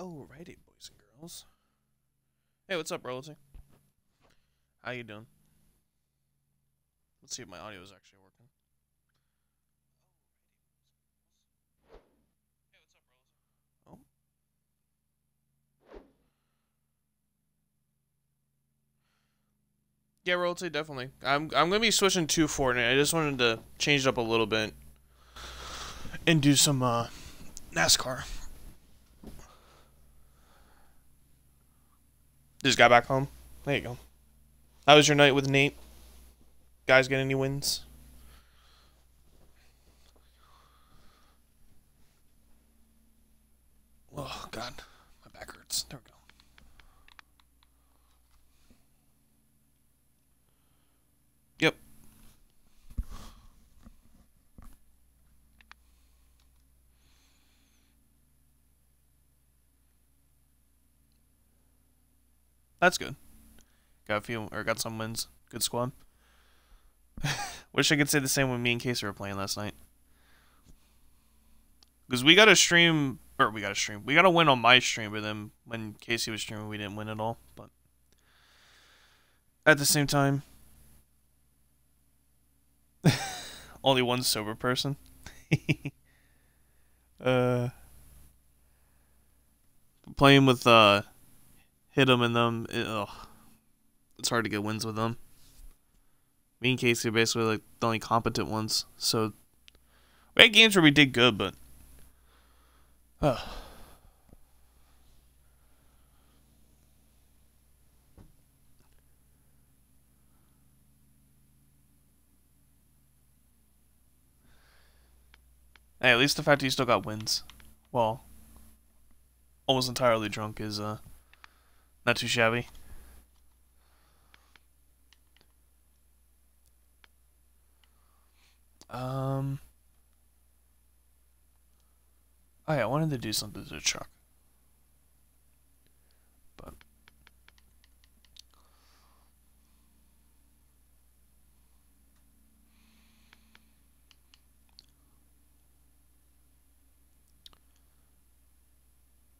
Alrighty, boys and girls. Hey, what's up, Rollsy? How you doing? Let's see if my audio is actually working. Hey, what's up, Rollsy? Oh. Yeah, Rollsy, definitely. I'm gonna be switching to Fortnite. I just wanted to change it up a little bit and do some NASCAR. Just got back home. There you go. How was your night with Nate? Guys get any wins? Oh, God. My back hurts. There we go. Yep. That's good. Got a few, or got some wins. Good squad. Wish I could say the same when me and Casey were playing last night. Because we got a stream, or we got a stream. We got a win on my stream, but then when Casey was streaming, we didn't win at all. But at the same time, only one sober person. Playing with hit them and them. It's hard to get wins with them. Me and Casey are basically like the only competent ones. So we had games where we did good, but hey, at least the fact that you still got wins, well, almost entirely drunk, is not too shabby. Oh yeah, I wanted to do something to the truck. But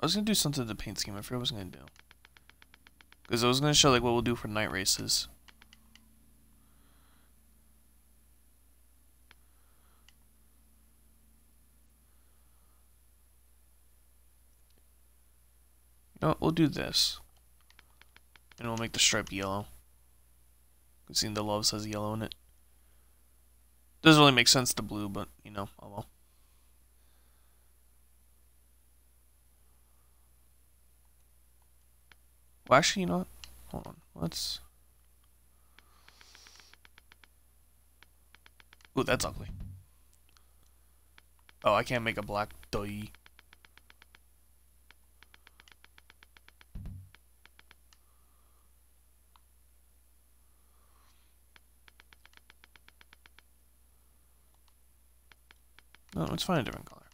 I was gonna do something to the paint scheme. I forgot what I was gonna do. Because I was gonna show like what we'll do for night races. No, we'll do this. And we'll make the stripe yellow. You've seen the love says yellow in it. Doesn't really make sense to blue, but, you know, oh well. Well, actually, you know what? Hold on. Let's... Ooh, that's ugly. Oh, I can't make a black die. No, let's find a different color.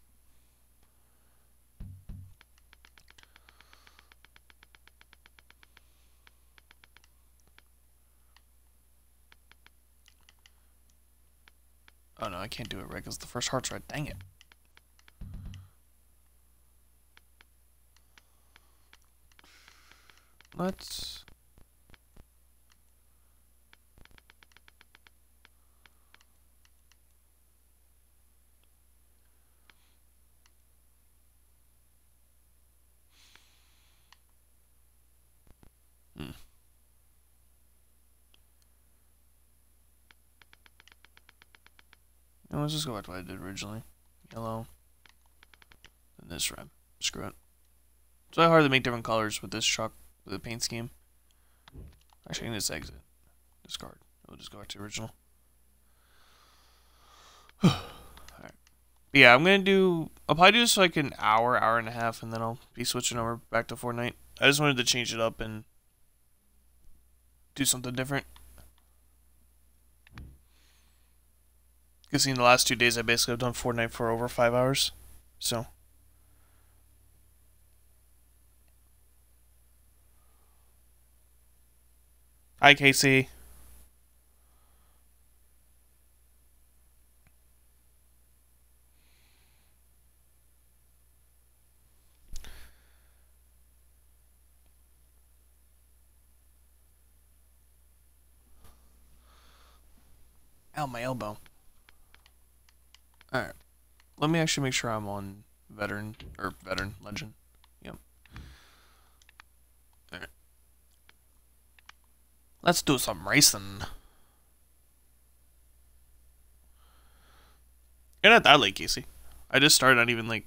Oh no, I can't do it right because the first heart's right. Dang it. Let's... Let's just go back to what I did originally. Yellow. And this red. Screw it. It's really hard to make different colors with this truck, with the paint scheme. Actually, I can just exit. Discard. We'll just go back to original. Alright. Yeah, I'm going to do... I'll probably do this like an hour, hour and a half, and then I'll be switching over back to Fortnite. I just wanted to change it up and do something different. Because in the last 2 days, I basically have done Fortnite for over 5 hours. So. Hi, Casey. Ow, my elbow. Alright. Let me actually make sure I'm on veteran, or veteran, legend. Yep. Alright. Let's do some racing. You're not that late, Casey. I just started not even, like,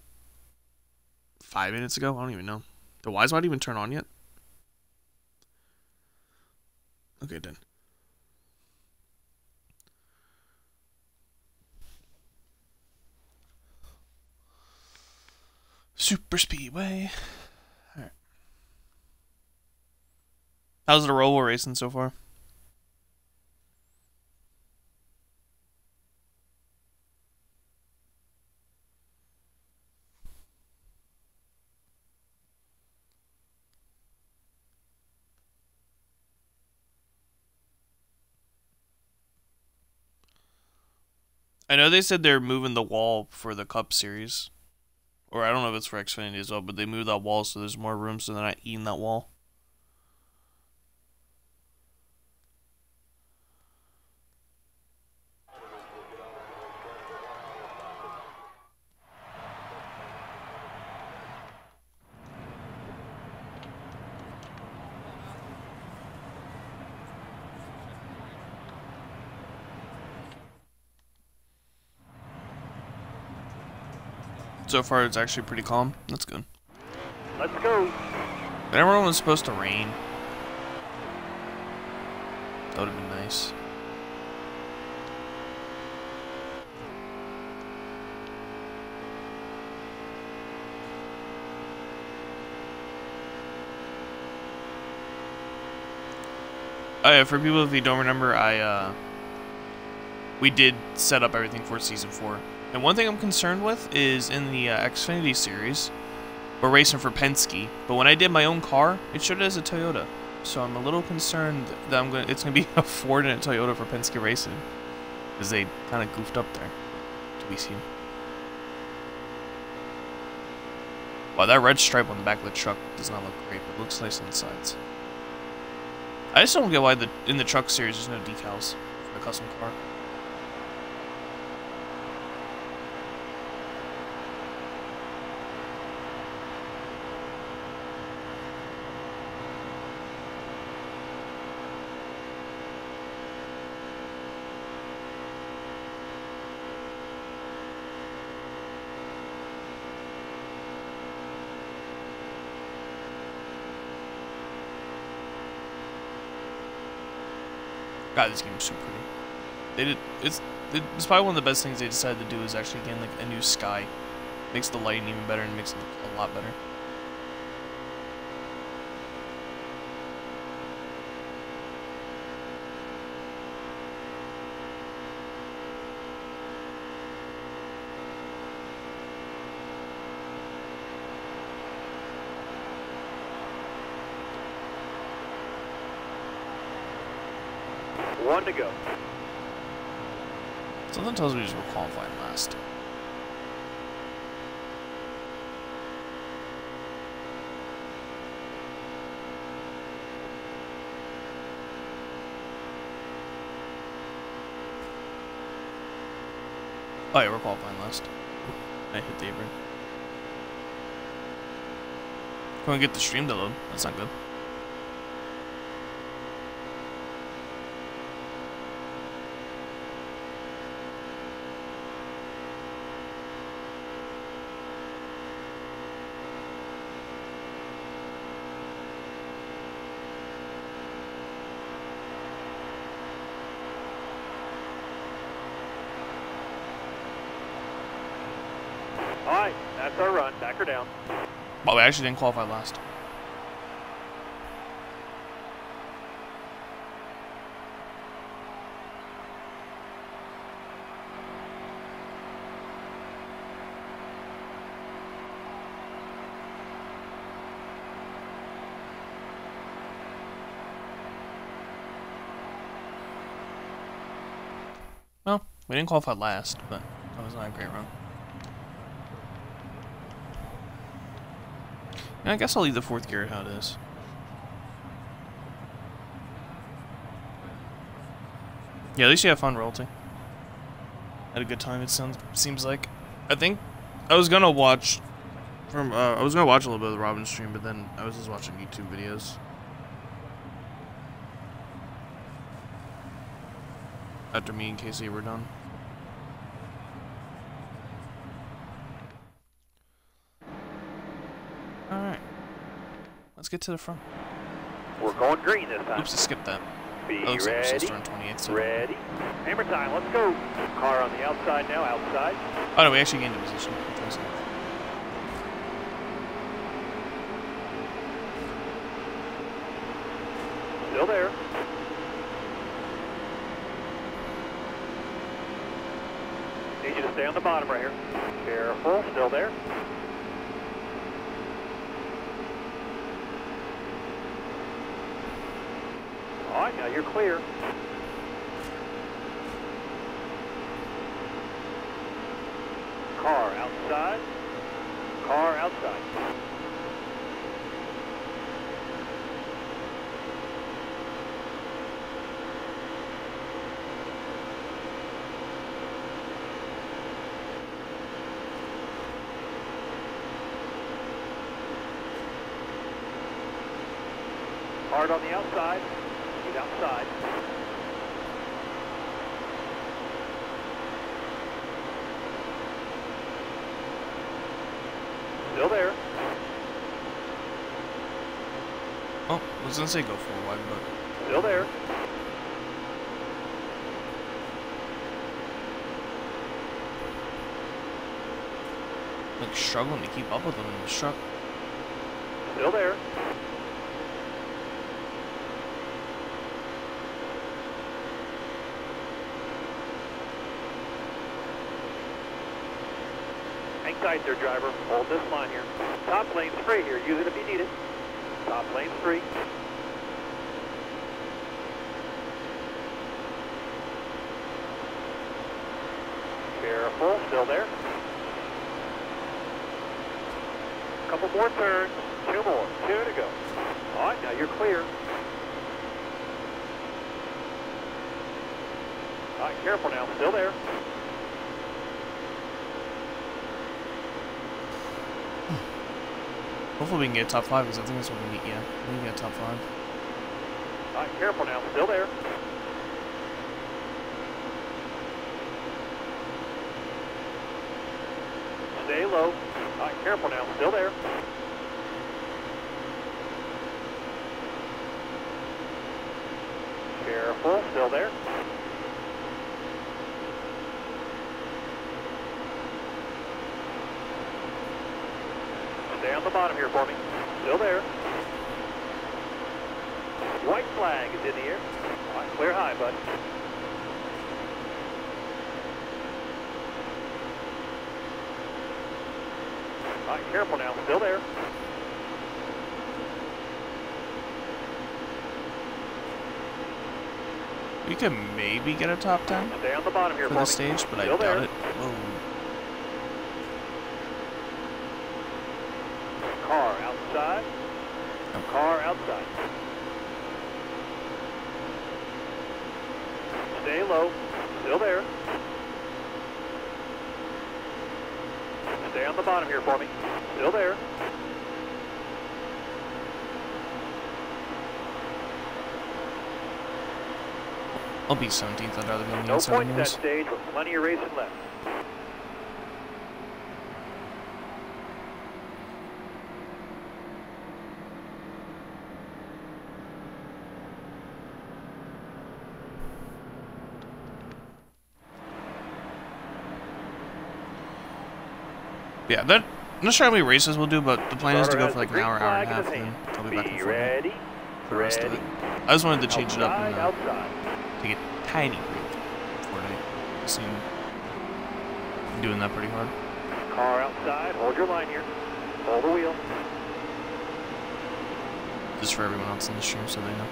5 minutes ago. I don't even know. The Wise Wide even turn on yet? Okay, then. Super Speedway. Alright. How's the Roval racing so far? I know they said they're moving the wall for the Cup Series. Or I don't know if it's for Xfinity as well, but they moved that wall so there's more room so they're not eating that wall. So far, it's actually pretty calm. That's good. Let's go. Everyone was supposed to rain. That would have been nice. Oh yeah, for people if you don't remember, we did set up everything for season 4. And one thing I'm concerned with is in the Xfinity series, we're racing for Penske. But when I did my own car, it showed it as a Toyota. So I'm a little concerned that it's going to be a Ford and a Toyota for Penske Racing. Because they kind of goofed up there. Do we see? Wow, that red stripe on the back of the truck does not look great, but it looks nice on the sides. I just don't get why in the truck series there's no decals for the custom car. God, this game is so pretty. It's probably one of the best things they decided to do is actually getting like a new sky. Makes the lighting even better and makes it look a lot better. One to go. Something tells me he's qualifying last. Oh yeah, we're qualifying last. I hit the apron. Can we get the stream to load? That's not good. Down. Well, we actually didn't qualify last. Well, we didn't qualify last, but that was not a great run. I guess I'll leave the fourth gear how it is. Yeah, at least you have fun royalty. had a good time. It seems like. I think I was gonna watch from I was gonna watch a little bit of the Robin stream, but then I was just watching YouTube videos. After me and Casey were done. Alright. Let's get to the front. We're going green this time. Oops, I skipped that. Be that looks ready. Like we're supposed to run 28th. So. Ready. Hammer time, let's go. Car on the outside now, outside. Oh no, we actually gained a position. Still there. Need you to stay on the bottom right here. Careful, still there. All right, now you're clear. Car outside. Car outside. Hard on the outside. He's outside. Still there. Oh, I was gonna say go for a wide, but still there. Like struggling to keep up with him in the truck. Still there. Tight there, driver. Hold this line here. Top lane's free here. Use it if you need it. Top lane's free. Careful. Still there. Couple more turns. Two more. Two to go. All right, now you're clear. All right, careful now. Still there. Hopefully we can get a top 5, because I think that's what we need, yeah. We can get a top 5. Alright, careful now, still there. Stay low. Alright, careful now, still there. Careful, still there. Stay on the bottom here for me. Still there. White flag is in the air. All right, clear high, bud. All right, careful now. Still there. We could maybe get a top 10 stay on the bottom here for the stage, but still I doubt it. Whoa. Car outside. Stay low. Still there. Stay on the bottom here for me. Still there. I'll be 17th. I'd rather be on the outside. No points that stage with plenty of racing left. Yeah, that, I'm not sure how many races we'll do, but the plan is to go for like an hour and a half, and I'll be back and forth for the rest of it. I just wanted to change it up and take a tiny break for Fortnite. I seem doing that pretty hard. Car outside, hold your line here. Hold the wheel. Just for everyone else in the stream so they know.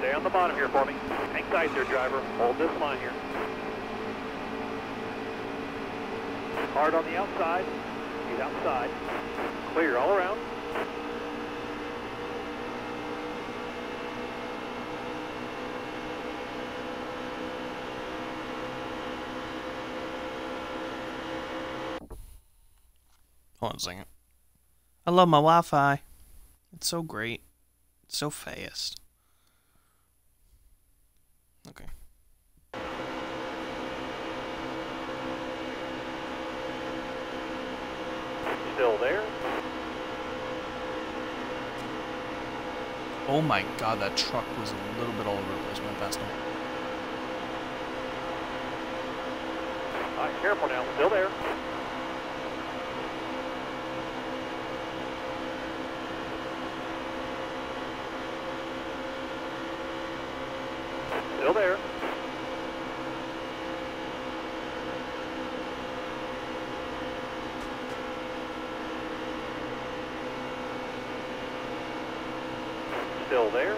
Stay on the bottom here for me. Hang tight there, driver. Hold this line here. Hard on the outside. He's outside. Clear all around. Hold on a second. I love my Wi-Fi. It's so great. It's so fast. Okay. Still there? Oh my god, that truck was a little bit all over the place when I passed him. Alright, careful now. Still there. Still there. Still there.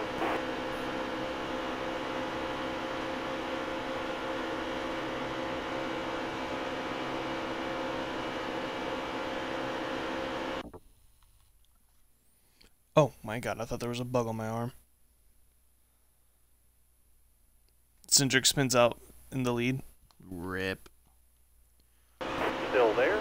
Oh my god, I thought there was a bug on my arm. Cindric spins out in the lead. Rip. Still there.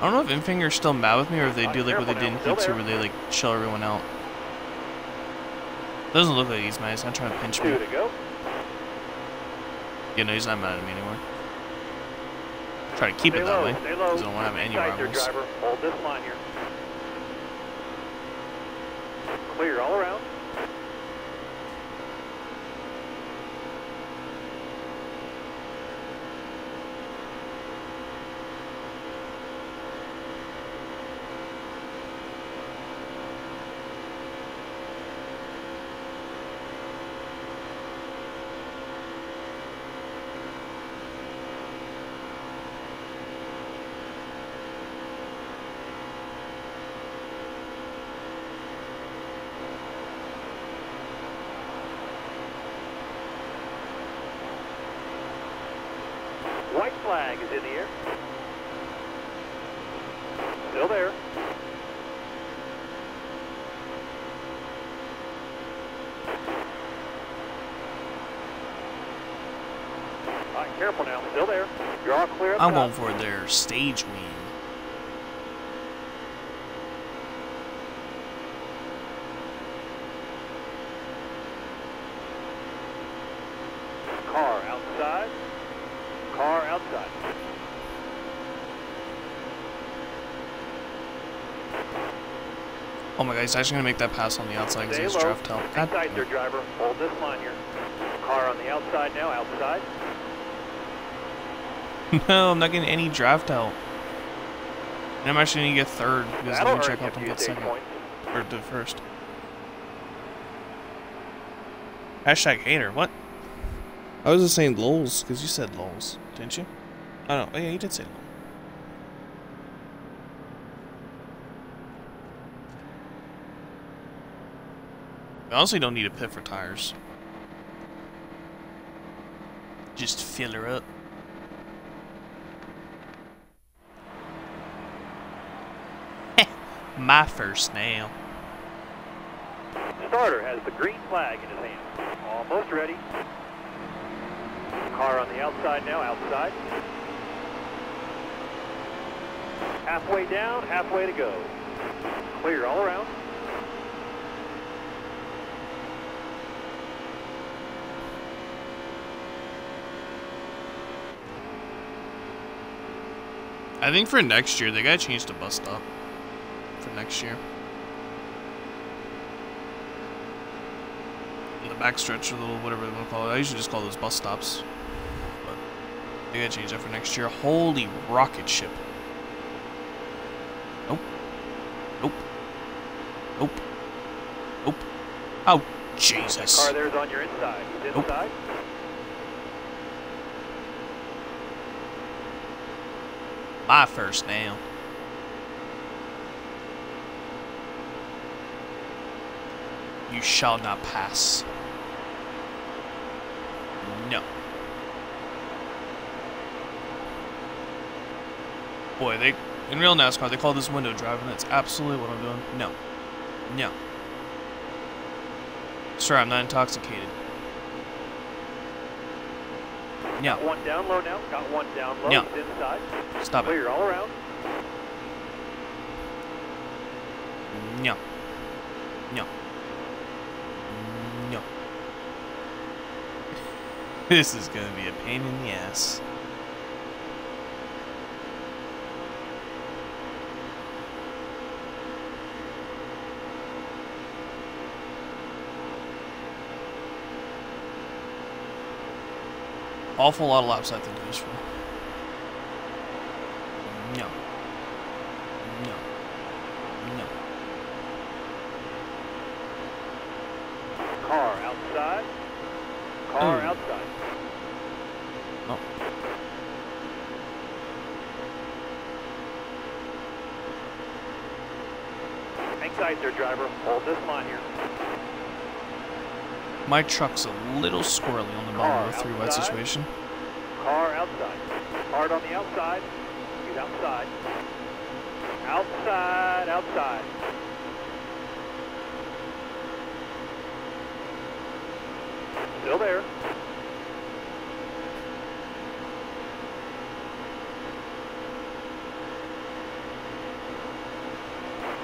I don't know if Infinger's still mad with me or if they do like what they did in Heat 2 where they like chill everyone out. Doesn't look like he's mad. He's not trying to pinch me. To go. Yeah, no, he's not mad at me anymore. Try to keep it that way. I don't want to have any rivals. Hold this line here. Clear all around. White flag is in the air. Still there. All right, careful now. Still there. You're all clear. I'm going for their stage win. Oh my god, he's actually going to make that pass on the outside because he was draft help. Inside your driver, hold this line here. Car on the outside now, outside. No, I'm not getting any draft help. And I'm actually going to get third because I'm going to check up and get second. Or to first. Hashtag hater, what? I was just saying lols because you said lols, didn't you? I don't know. Oh yeah, you did say lols. I honestly don't need a pit for tires. Just fill her up. Heh, my first nail. Starter has the green flag in his hand. Almost ready. Car on the outside now, outside. Halfway down, halfway to go. Clear all around. I think for next year, they gotta change the bus stop for next year. In the backstretch, or little whatever they wanna call it. I usually just call those bus stops. But they gotta change that for next year. Holy rocket ship. Nope. Nope. Nope. Nope. Oh, Jesus. The car there's on your inside. He's inside. Nope. My first nail. You shall not pass. No. Boy, they in real NASCAR they call this window driving. That's absolutely what I'm doing. No. No. Sorry, I'm not intoxicated. Yeah. One down low now. Got one down low. Yeah. Inside. Stop it. Clear all around. No. No. No. This is going to be a pain in the ass. Awful lot of laps I think it is for. No. No. No. Car outside. Car outside. Oh. Hang tight there, driver. Hold this line here. My truck's a little squirrely on the bottom of a three-wide situation. Car outside. Hard on the outside. He's outside. Outside, outside. Still there.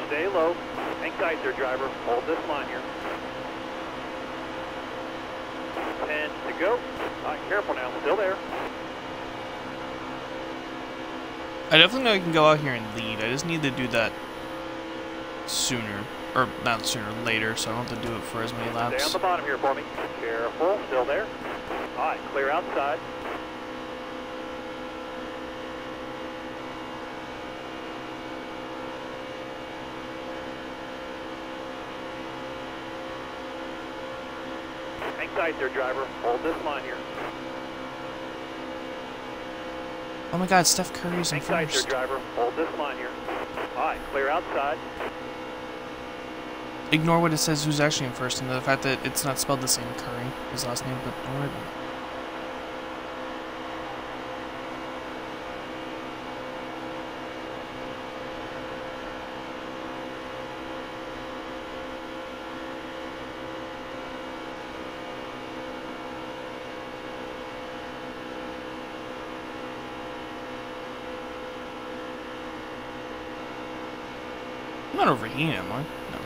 Stay low. Hang tight there, driver. Hold this line here. 10 to go. Alright, careful now. Still there. I definitely know I can go out here and lead. I just need to do that sooner. Or, not sooner, later, so I don't have to do it for as many laps. Stay on the bottom here for me. Careful. Still there. Alright, clear outside. There, driver. Hold this line here. Oh my God, Steph Curry's in first. There, driver. Hold this line here. All right, clear outside. Ignore what it says who's actually in first and the fact that it's not spelled the same Curry, his last name, but don't worry about it. I'm not overheating, am I? No.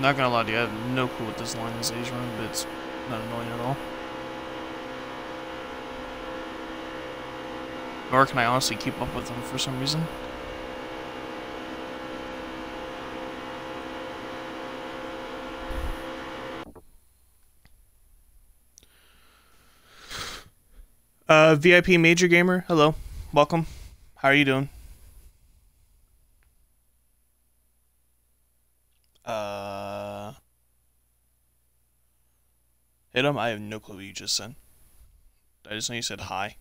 Not gonna lie to you, I have no clue what this line is that he's running, but it's not annoying at all. Nor can I honestly keep up with him for some reason. VIP Major Gamer, hello, welcome. How are you doing? Hit him? I have no clue what you just said. I just know you said hi.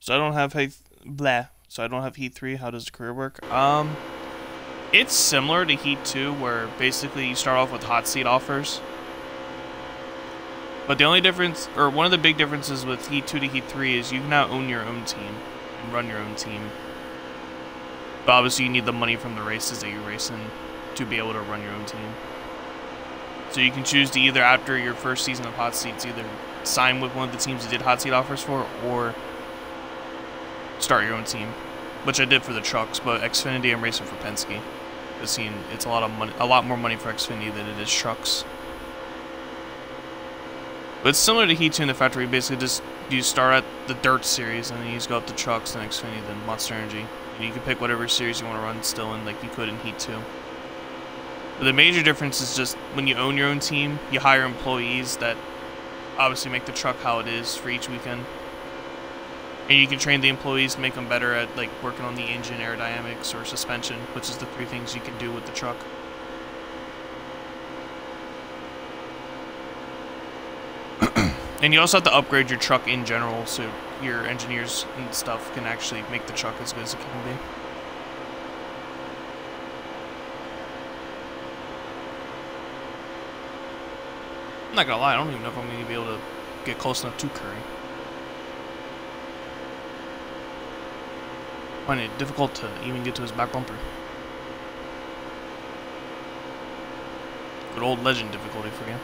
So I don't have So I don't have Heat 3. How does the career work? It's similar to Heat 2, where basically you start off with hot seat offers. But the only difference, or one of the big differences with Heat 2 to Heat 3 is you can now own your own team and run your own team. But obviously you need the money from the races that you race in to be able to run your own team. So you can choose to either, after your first season of hot seats, either sign with one of the teams you did hot seat offers for, or start your own team, which I did for the trucks. But Xfinity, I'm racing for Penske. I've seen it's a lot of money, a lot more money for Xfinity than it is trucks. But it's similar to Heat 2 in the factory. Basically, just you start at the dirt series, and then you just go up to trucks, then Xfinity, then Monster Energy, and you can pick whatever series you want to run still in, like you could in Heat 2. The major difference is just when you own your own team, you hire employees that obviously make the truck how it is for each weekend. And you can train the employees to make them better at like working on the engine, aerodynamics, or suspension, which is the three things you can do with the truck. And you also have to upgrade your truck in general, so your engineers and stuff can actually make the truck as good as it can be. I'm not gonna lie, I don't even know if I'm gonna be able to get close enough to Curry. I find it difficult to even get to his back bumper. Good old legend difficulty for him.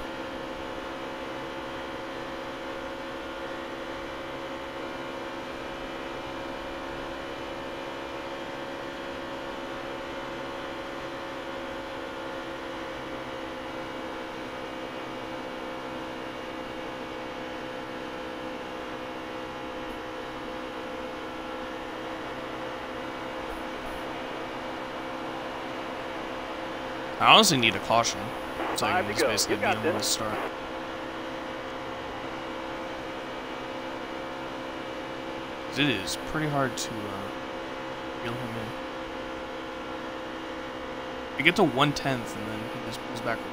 I honestly need a caution, so I can just basically be on the start. It is pretty hard to reel him in. I get to 1/10 and then he just pulls back away.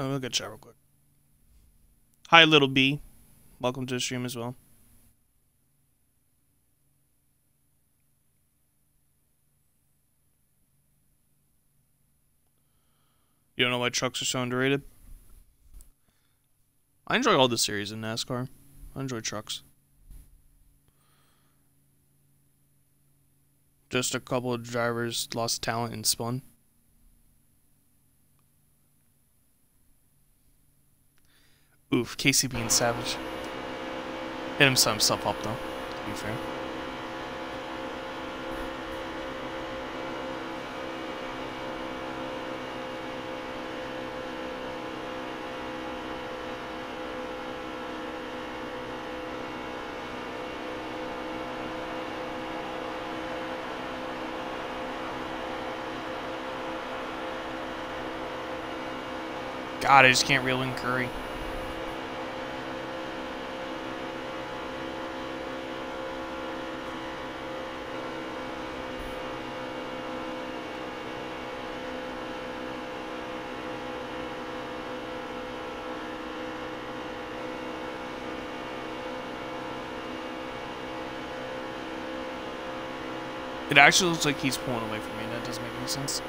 Look at chat real quick. Hi, Little B. Welcome to the stream as well. You don't know why trucks are so underrated? I enjoy all the series in NASCAR. I enjoy trucks. Just a couple of drivers lost talent and spun. Oof, Casey being savage. Hit him set himself up though, to be fair. God, I just can't reel in Curry. It actually looks like he's pulling away from me, and that doesn't make any sense.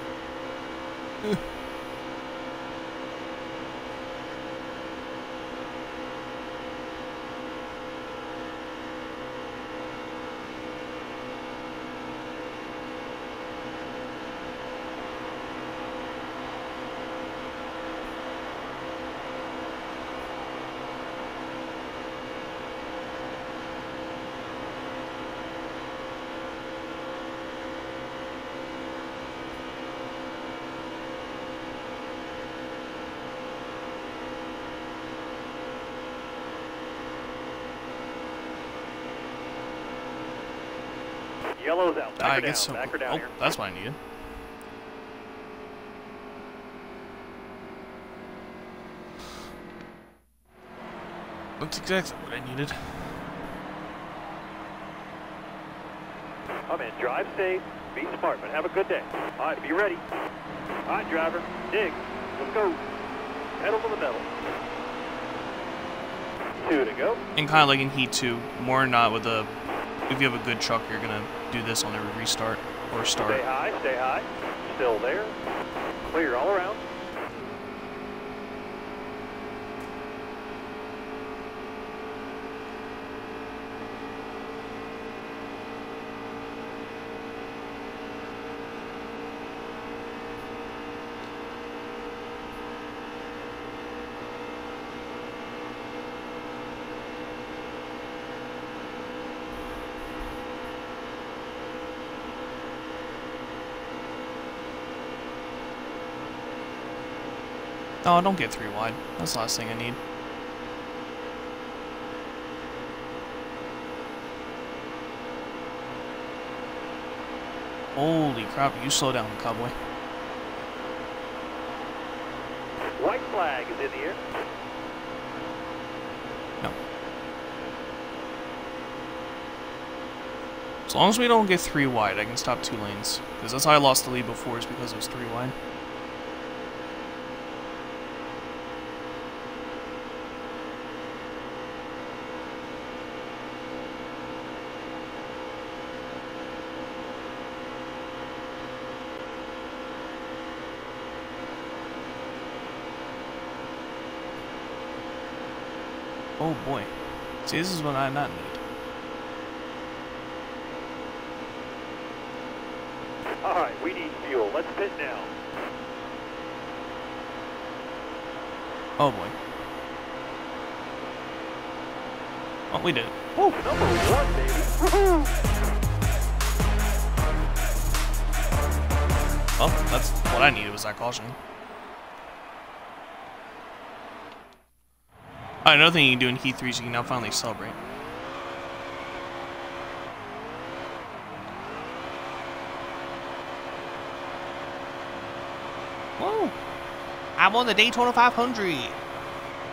I guess so. Oh, that's what I needed. That's exactly what I needed. Come in, drive safe, be smart, but have a good day. All right, be ready. All right, driver, dig. Let's go. Pedal to the metal. 2 to go. And kind of like in Heat 2, more or not with a. If you have a good truck, you're gonna do this on every restart or start. Stay high, still there. Clear all around. No, don't get 3 wide. That's the last thing I need. Holy crap, you slow down, cowboy. White flag is in the air. As long as we don't get three wide, I can stop two lanes. Because that's how I lost the lead before, is because it was three wide. Oh boy. See, this is what I not need. Alright, we need fuel. Let's pit now. Oh boy. Oh, we did it. Woo! Number one, baby. Woohoo! Well, that's what I needed, was that caution. Alright, another thing you can do in Heat 3 is you can now finally celebrate. Whoa! I won the Daytona 500!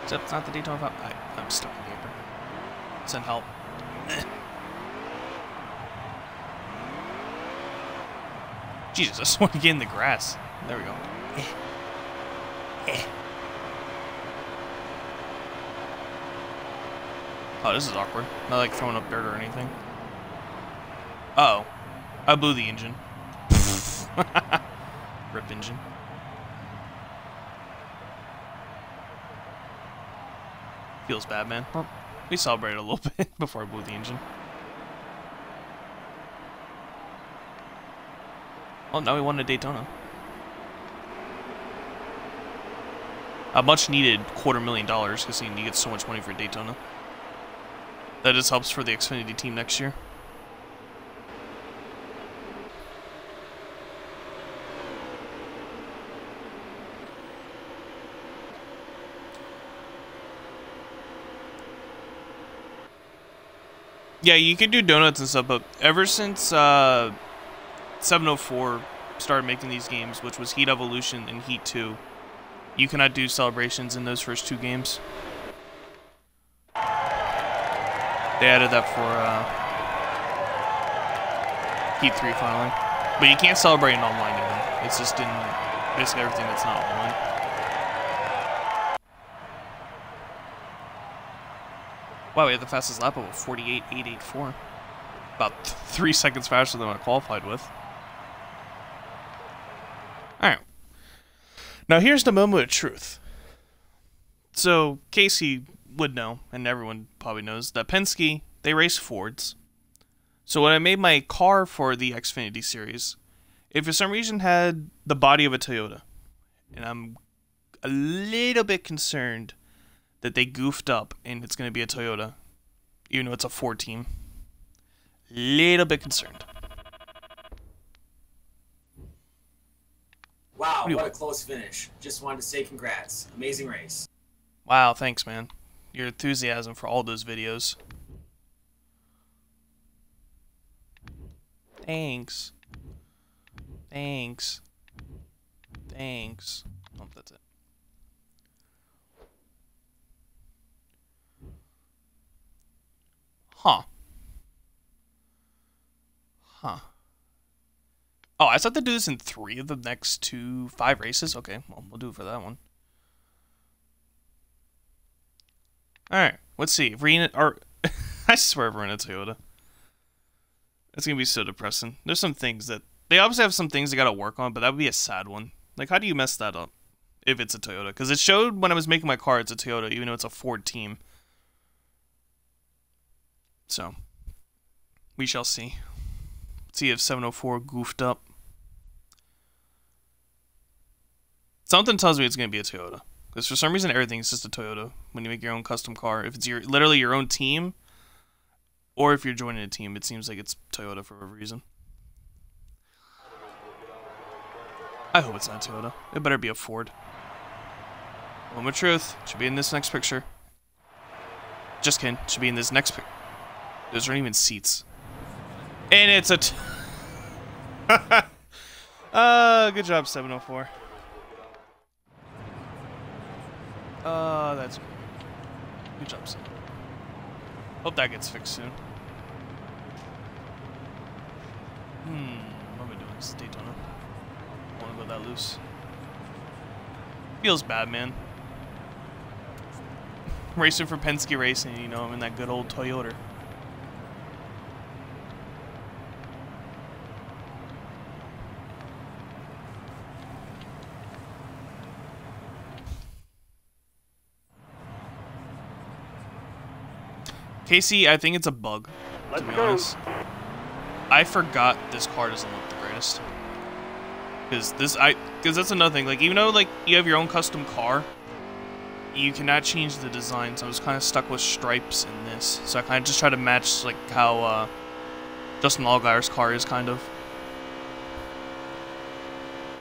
Except it's not the Daytona 500. I'm stuck in paper. Send help. Jesus, I just want to get in the grass. There we go. Oh, this is awkward. Not like throwing up dirt or anything. Uh oh. I blew the engine. Rip engine. Feels bad, man. Well, we celebrated a little bit before I blew the engine. Oh, now we won a Daytona. A much needed $250,000 because he gets so much money for Daytona. That just helps for the Xfinity team next year. Yeah, you could do donuts and stuff, but ever since 704 started making these games, which was Heat Evolution and Heat 2, you cannot do celebrations in those first two games. They added that for Heat 3 finally. But you can't celebrate in online either. It's just in basically everything that's not online. Wow, we had the fastest lap of a 48.884. About 3 seconds faster than I qualified with. Alright. Now here's the moment of truth. So, Casey would know, and everyone probably knows, that Penske, they race Fords. So when I made my car for the Xfinity series, it for some reason had the body of a Toyota. And I'm a little bit concerned that they goofed up and it's going to be a Toyota, even though it's a Ford team. Little bit concerned. Wow, what a close finish. Just wanted to say congrats. Amazing race. Wow, thanks, man. Your enthusiasm for all those videos. Thanks. Thanks. Thanks. Oh, that's it. Huh. Huh. Oh, I still have to do this in 3 of the next 5 races? Okay, well, we'll do it for that one. Alright, let's see. If we're in I swear if we're in a Toyota. It's going to be so depressing. There's some things that... They obviously have some things they got to work on, but that would be a sad one. Like, how do you mess that up? If it's a Toyota. Because it showed when I was making my car, it's a Toyota, even though it's a Ford team. So. We shall see. Let's see if 704 goofed up. Something tells me it's going to be a Toyota. Because for some reason, everything's just a Toyota when you make your own custom car. If it's literally your own team, or if you're joining a team, it seems like it's Toyota for a reason. I hope it's not Toyota. It better be a Ford. Moment of truth. Should be in this next picture. Just kidding. Should be in this next picture. Those aren't even seats. And it's a... good job, 704. That's great. Good job, son. Hope that gets fixed soon. It's Daytona. Don't want to go that loose. Feels bad, man. Racing for Penske Racing, you know, I'm in that good old Toyota. Casey, I think it's a bug, to be honest. I forgot this car doesn't look the greatest. Because that's another thing. Like, even though, like, you have your own custom car, you cannot change the design. So I was kind of stuck with stripes in this. So I kind of just try to match, like, how Justin Allgaier's car is, kind of.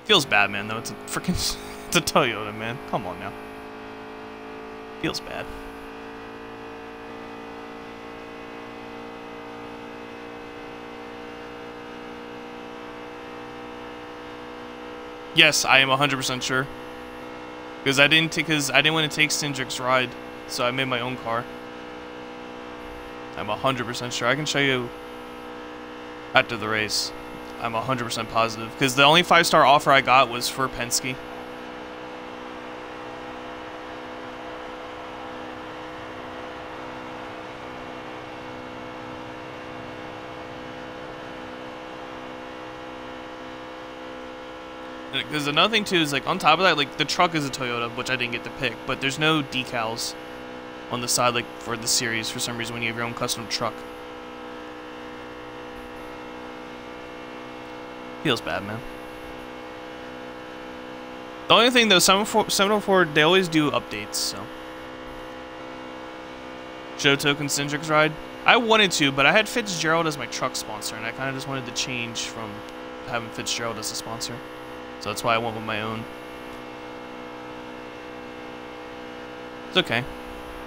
Feels bad, man, though. It's a freaking... It's a Toyota, man. Come on, now. Feels bad. Yes, I am 100% sure. Because I didn't want to take Cindric's ride, so I made my own car. I'm 100% sure. I can show you after the race. I'm 100% positive. Because the only 5-star offer I got was for Penske. Because another thing too is, like, on top of that, like, the truck is a Toyota, which I didn't get to pick, but there's no decals on the side, like, for the series for some reason when you have your own custom truck. Feels bad, man. The only thing though, 704, they always do updates, so. Show token Cindric's ride. I wanted to, but I had Fitzgerald as my truck sponsor, and I kind of just wanted to change from having Fitzgerald as a sponsor. So that's why I went with my own. It's okay.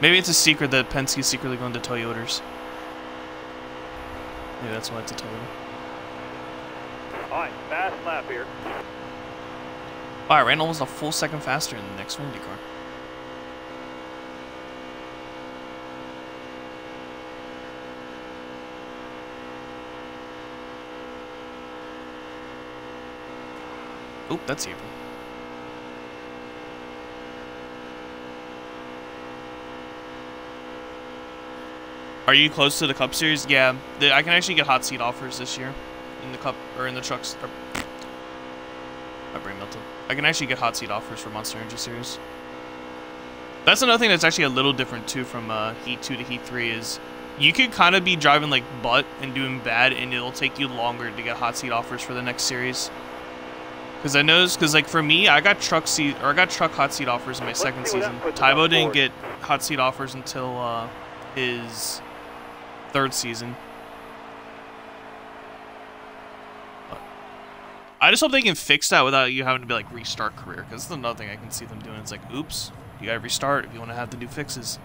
Maybe it's a secret that Penske's secretly going to Toyotas. Maybe that's why it's a Toyota. Alright, fast lap here. Wow, I ran almost a full second faster in the next Indy car. Oh, that's evil. Are you close to the Cup Series? Yeah, I can actually get hot seat offers this year in the Cup or in the trucks. Or, my brain melted. I can actually get hot seat offers for Monster Energy Series. That's another thing that's actually a little different too from Heat 2 to Heat 3 is you could kind of be driving like butt and doing bad, and it'll take you longer to get hot seat offers for the next series. Because I noticed, because like for me, I got truck hot seat offers in my second season. Taibo didn't get hot seat offers until his third season. I just hope they can fix that without you having to be like restart career. Because that's another thing I can see them doing. It's like, oops, you gotta restart if you want to have the new fixes.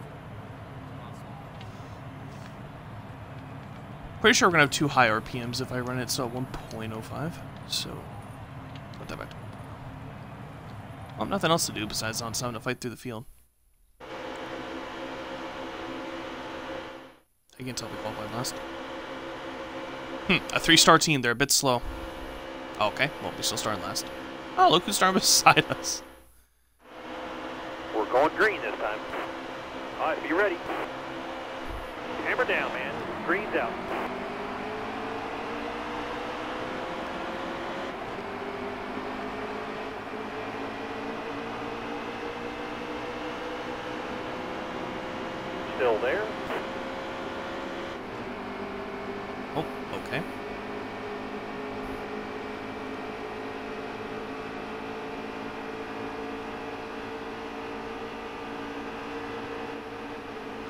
Pretty sure we're gonna have 2 high RPMs if I run it. So 1.05. So. That back. Well, nothing else to do besides not having to fight through the field. I can't tell we qualified last. A 3-star team. They're a bit slow. Oh, okay. Well, we still starting last. Oh, look who's starting beside us. We're going green this time. All right, be ready. Hammer down, man. Green's out. Still there. Oh, okay.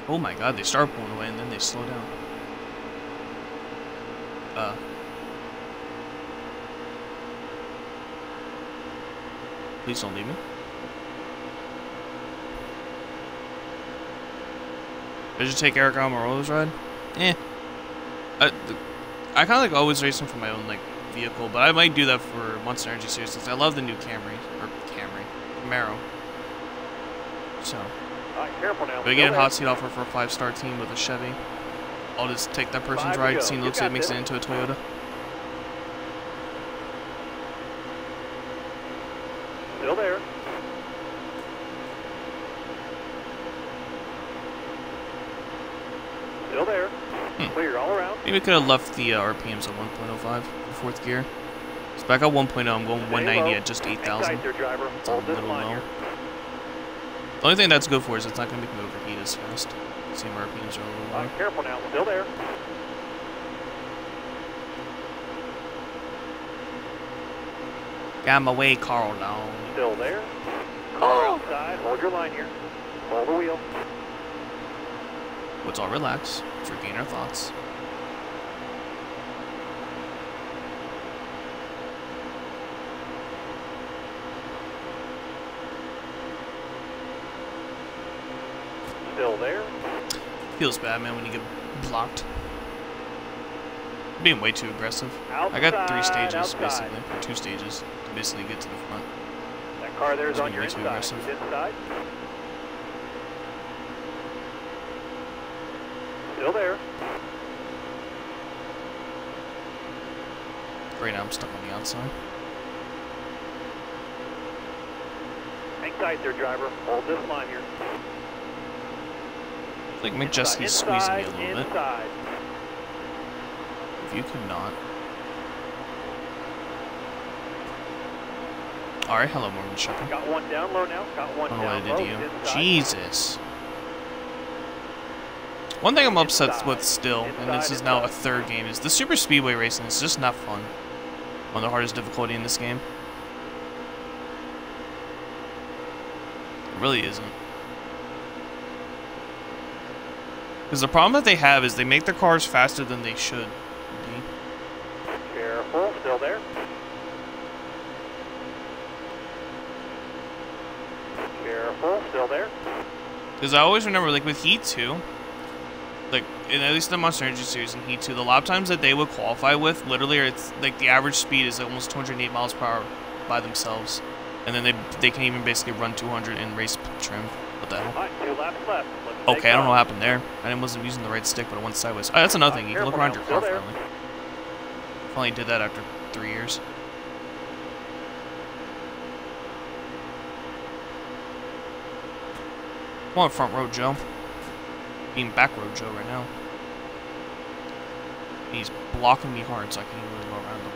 Oh my god, they start pulling away and then they slow down. Please don't leave me. Did you take Eric Almirola's ride? Eh. I kind of like always race him for my own like vehicle, but I might do that for Monster Energy Series because I love the new Camaro. So. All right, careful now. But again, hot seat offer for a 5-star team with a Chevy. I'll just take that person's ride. Seeing looks like it makes it into a Toyota. Still there. Still there. Clear all around. Maybe I could have left the RPMs at 1.05 for fourth gear. So back at 1.0, I'm going 190 at just 8,000. It's a little low. The only thing that's good for is it's not going to make me overheat as fast. Same RPMs are a little low. Careful now, still there. Got my way, Carl, now. Still there. Carl! Outside, hold your line here. Hold the wheel. Let's all relax. Let's regain our thoughts. Still there. Feels bad, man, when you get blocked. Being way too aggressive. Outside, I got three stages, basically, or two stages, to basically get to the front. That car there is on your inside. Still there. Right now, I'm stuck on the outside. Hang tight there, driver. Hold this line here. I think McJessie's squeezing me a little bit. You could not. All right, hello, Morgan Shepherd. Got one down low now. Got one down low. Jesus. One thing I'm upset with still, and this is now a third game, is the super speedway racing is just not fun. One of the hardest difficulty in this game. It really isn't. Because the problem that they have is they make their cars faster than they should. Still there. Careful, still there. Because I always remember, like with Heat 2, like in at least the Monster Energy series in Heat 2, the lap times that they would qualify with, literally, it's like the average speed is almost 208 miles per hour by themselves, and then they can even basically run 200 in race trim. What the hell? Two laps left. Okay, I don't know what happened there. I wasn't using the right stick, but it went sideways. Oh, that's another thing. You can look around your car finally. Finally did that after 3 years. Come on, front row Joe. Being back row Joe right now. He's blocking me hard, so I can't even really go around him.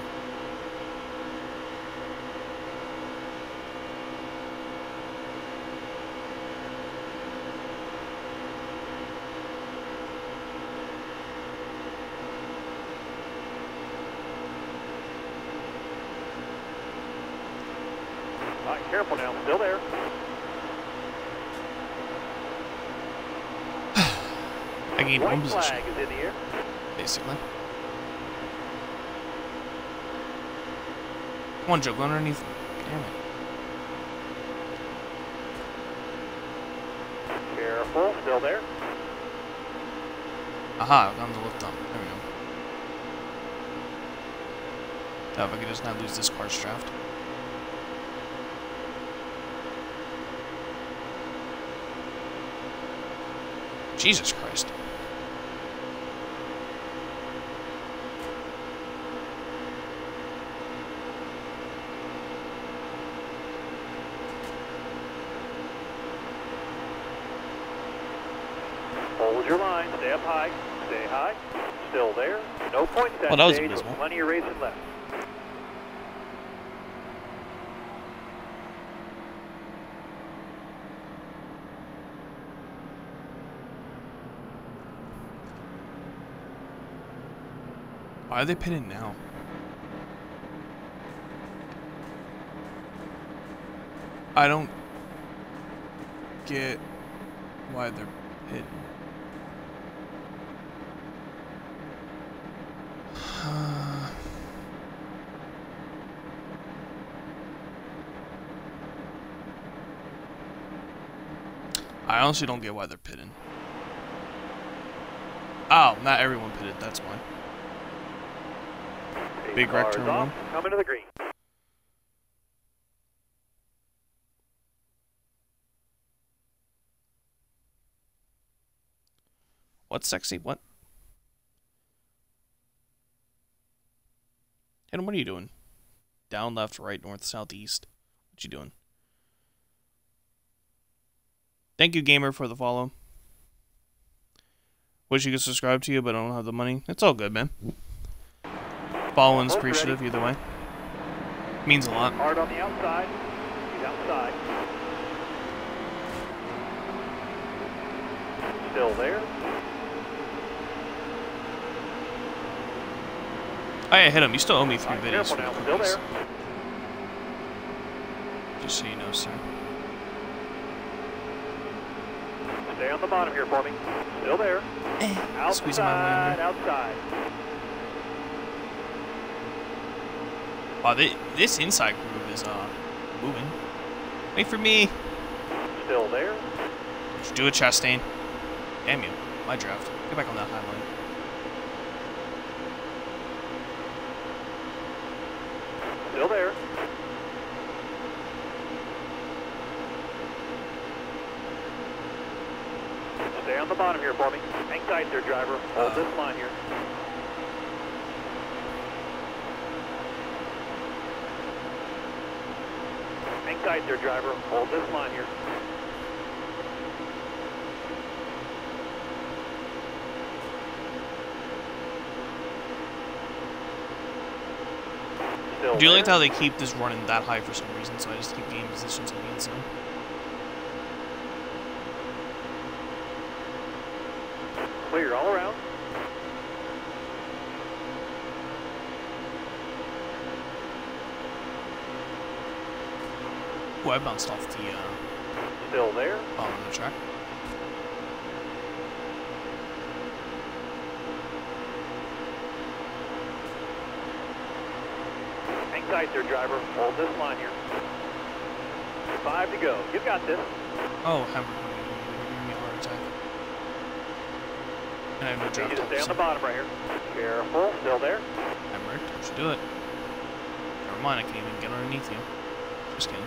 Careful now, still there. I gained one position, basically. Come on, Joe, go underneath. Damn it. Careful, still there. Aha, I'm the lift up. There we go. Now if I could just not lose this car's draft. Jesus Christ. Hold your line, stay up high, stay high, still there, no points that stage, plenty of racing left. Why are they pitting now? I don't get why they're pitting. I honestly don't get why they're pitting. Oh, not everyone pitted, that's why. Big wreck turn one. Coming to the green. What's sexy? What? And what are you doing? Down, left, right, north, south, east. What you doing? Thank you, Gamer, for the follow. Wish you could subscribe to you, but I don't have the money. It's all good, man. Following's appreciative either way. Means a lot. Hard on the outside. He's outside. Still there. I hit him. You still owe me 3 videos. Still there. Just so you know, sir. Stay on the bottom here for me. Still there. Outside. Outside. Wow, this inside groove is moving. Wait for me. Still there. Just do it, Chastain. Damn you. My draft. Get back on that high line. Still there. Stay on the bottom here for me. Hang tight there, driver. Hold this line here. Hang tight there, driver. Hold this line here. Do you like how they keep this running that high for some reason, so I just keep gaining positions on the inside? Clear all around. Oh, I bounced off the still there. Bottom of the track. Tight there, driver. Hold this line here. 5 to go. You've got this. Oh, Hammer. You're giving me a heart attack. And I have no drop. You just stay on the bottom right here. Careful. Still there. Hammer, don't you do it. Never mind, I can't even get underneath you. Just kidding.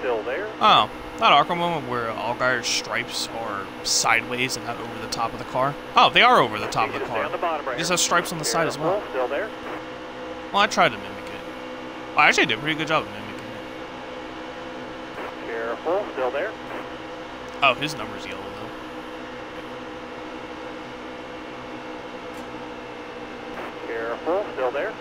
Still there. Oh, that awkward moment where all guys' stripes are sideways and not over the top of the car. Oh, they are over the top of the car. On the bottom right. They just have stripes on the side as well. Still there. Well, I tried to mimic. I actually did a pretty good job of mimicking it. Careful, still there. Oh, his number's yellow, though. Careful, still there.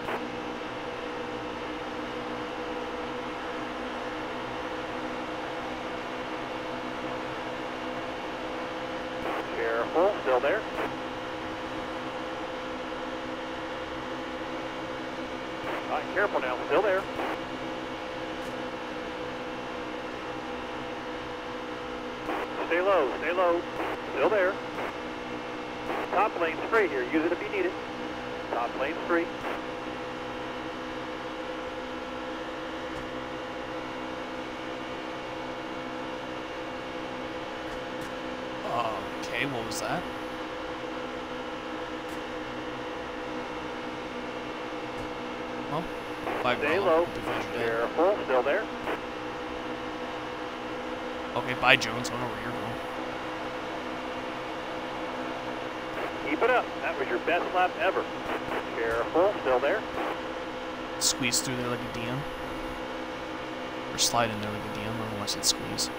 Careful, still there. Careful now, still there. Stay low, stay low. Still there. Top lane's free here. Use it if you need it. Top lane's free. Okay, what was that? Stay low. Careful. Still there. Okay, bye, Jones. I don't know where you're going. Keep it up. That was your best lap ever. Careful. Still there. Squeeze through there like a DM. Or slide in there like a DM. I don't know why I said squeeze.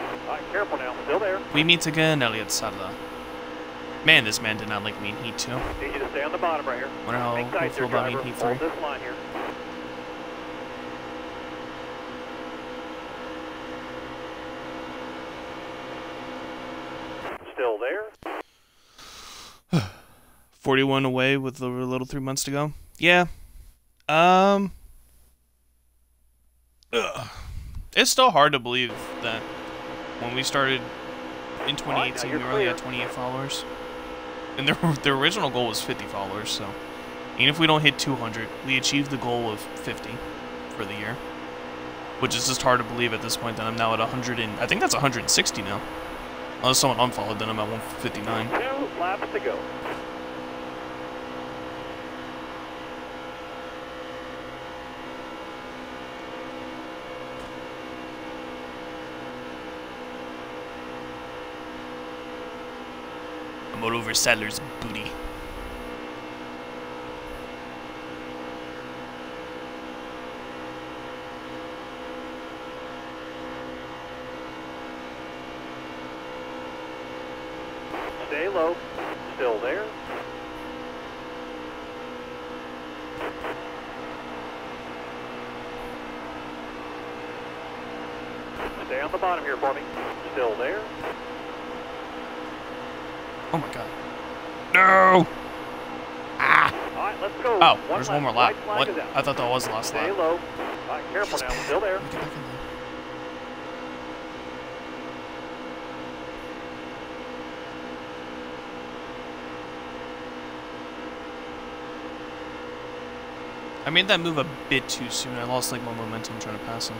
All right, careful now. Still there. We meet again, Elliot Sadler. Man, this man did not like me in Heat 2. Need you to stay on the bottom right here. Wonder how he feel about me in Heat 3. Hold this line here. Still there. 41 away with a little 3 months to go. Yeah. It's still hard to believe that when we started in 2018, we only had 28 followers. And their original goal was 50 followers, so even if we don't hit 200, we achieved the goal of 50 for the year, which is just hard to believe at this point. That I'm now at 100 and I think that's 160 now. Unless someone unfollowed, then I'm at 159. 2 laps to go. I'm all over Sadler's booty. Stay low. Still there. Stay on the bottom here for me. Still there. Oh my god. No! Ah! All right, let's go. Oh, there's one more lap. What? I thought that was the last lap. Stay low. All right, careful now. Still there. I made that move a bit too soon. I lost like my momentum trying to pass him.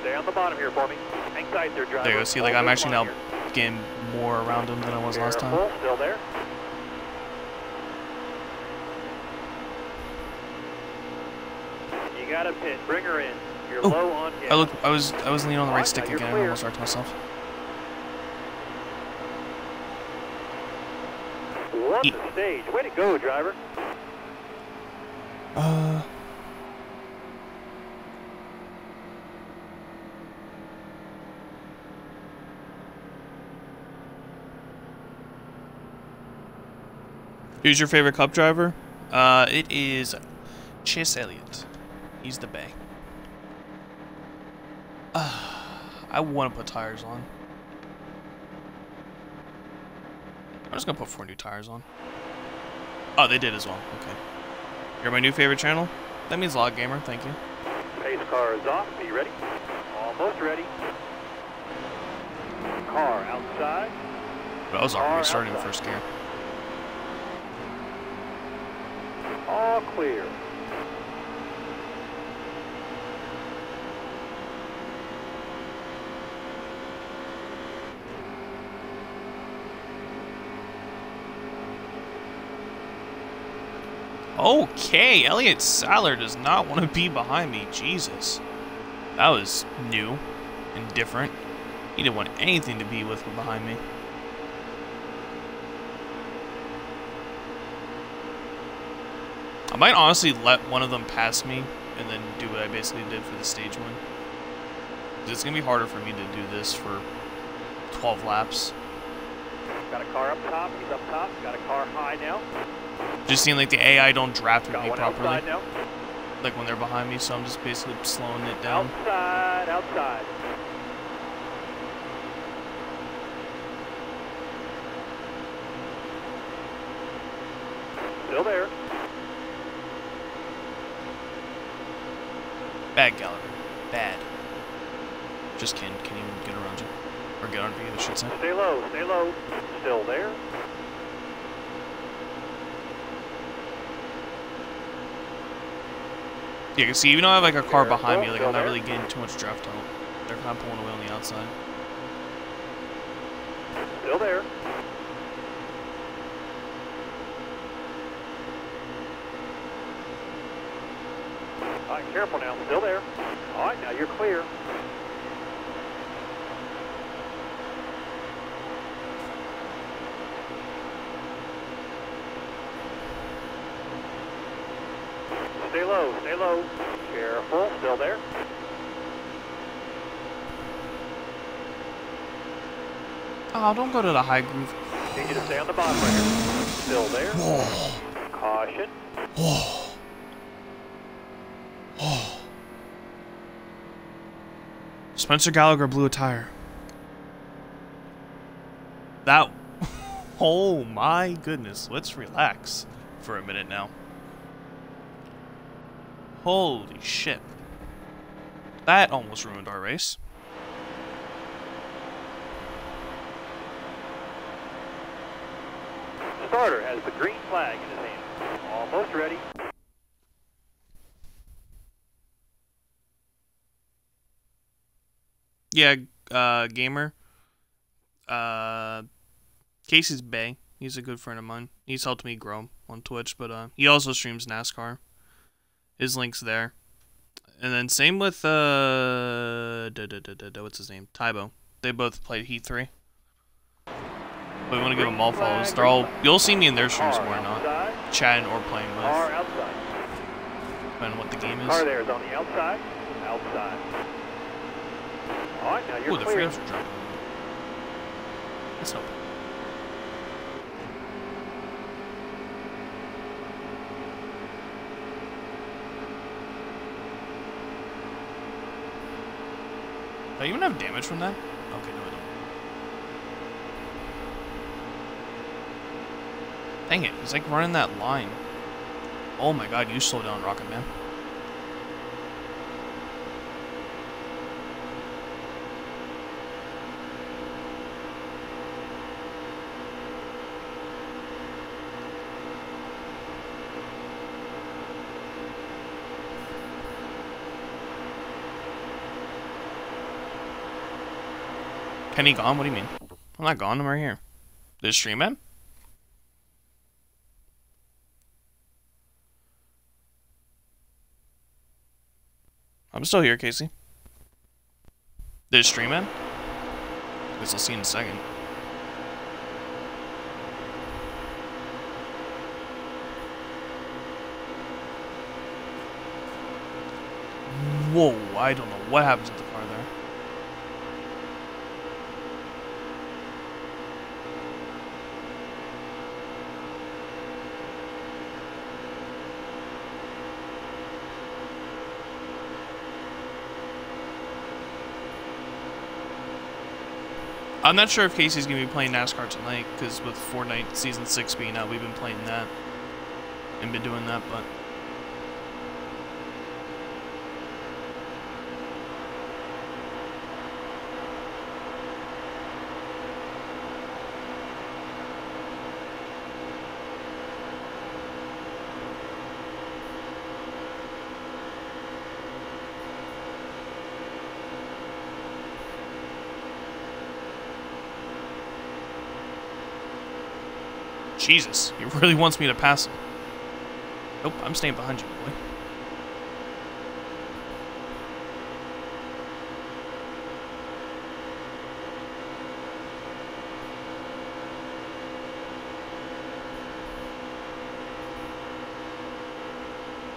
Stay on the bottom here for me. Hang tight there, driver. There you go. See, like I'm actually now getting more around him than I was last time. Still there. You got a pit. Bring her in. You're low on gas. I was leaning on the right stick again. I almost wrecked myself. What the stage. Way to go, driver. Who's your favorite Cup driver? It is Chase Elliott. He's the bay. I want to put tires on. I'm just gonna put 4 new tires on. Oh, they did as well. Okay. You're my new favorite channel? That means Log Gamer. Thank you. Pace car is off. Be ready. Almost ready. Car outside. But I was already starting the first gear. All clear. Okay, Elliot Sadler does not want to be behind me. Jesus. That was new and different. He didn't want anything to be with me behind me. I might honestly let one of them pass me and then do what I basically did for the stage one. It's going to be harder for me to do this for 12 laps. Got a car up top. He's up top. Got a car high now. Just seeing like the AI don't draft with me properly, like when they're behind me, so I'm just basically slowing it down. Outside, outside. Still there. Bad Gallagher, bad. Just can't even get around you, or get under you, I should say. Stay low, stay low. Still there. Yeah, see, even though I have like a car behind me, like I'm not really getting too much draft out. They're kind of pulling away on the outside. Still there. All right, careful now. Still there. All right, now you're clear. Stay low, stay low. Careful, still there. Oh, don't go to the high groove. Need you to stay on the bottom right here. Still there. Oh. Caution. Oh. Oh. Spencer Gallagher blew a tire. That. Oh my goodness. Let's relax for a minute now. Holy shit. That almost ruined our race. Starter has the green flag in his hand. Almost ready. Yeah, Gamer. Casey's bae. He's a good friend of mine. He's helped me grow on Twitch, but he also streams NASCAR. His link's there. And then same with, what's his name? Taibo. They both played Heat 3. But we want to give them all follows. They're all, you'll see me in their streams more or not. Chatting or playing with. Depending on what the game is. Car there is on the outside. Outside. All right, now you're clear. The frames are dropping. That's helpful. Do I even have damage from that? Okay, no, I don't. Dang it, he's like running that line. Oh my god, you slow down, Rocket Man. Kenny gone? What do you mean? I'm not gone, I'm right here. Did it stream end? I'm still here, Casey. Did it stream end? I guess I'll see in a second. Whoa, I don't know what happened to the car there. I'm not sure if Casey's going to be playing NASCAR tonight, because with Fortnite Season 6 being out, we've been playing that and been doing that, but... Jesus, he really wants me to pass him. Nope, I'm staying behind you, boy.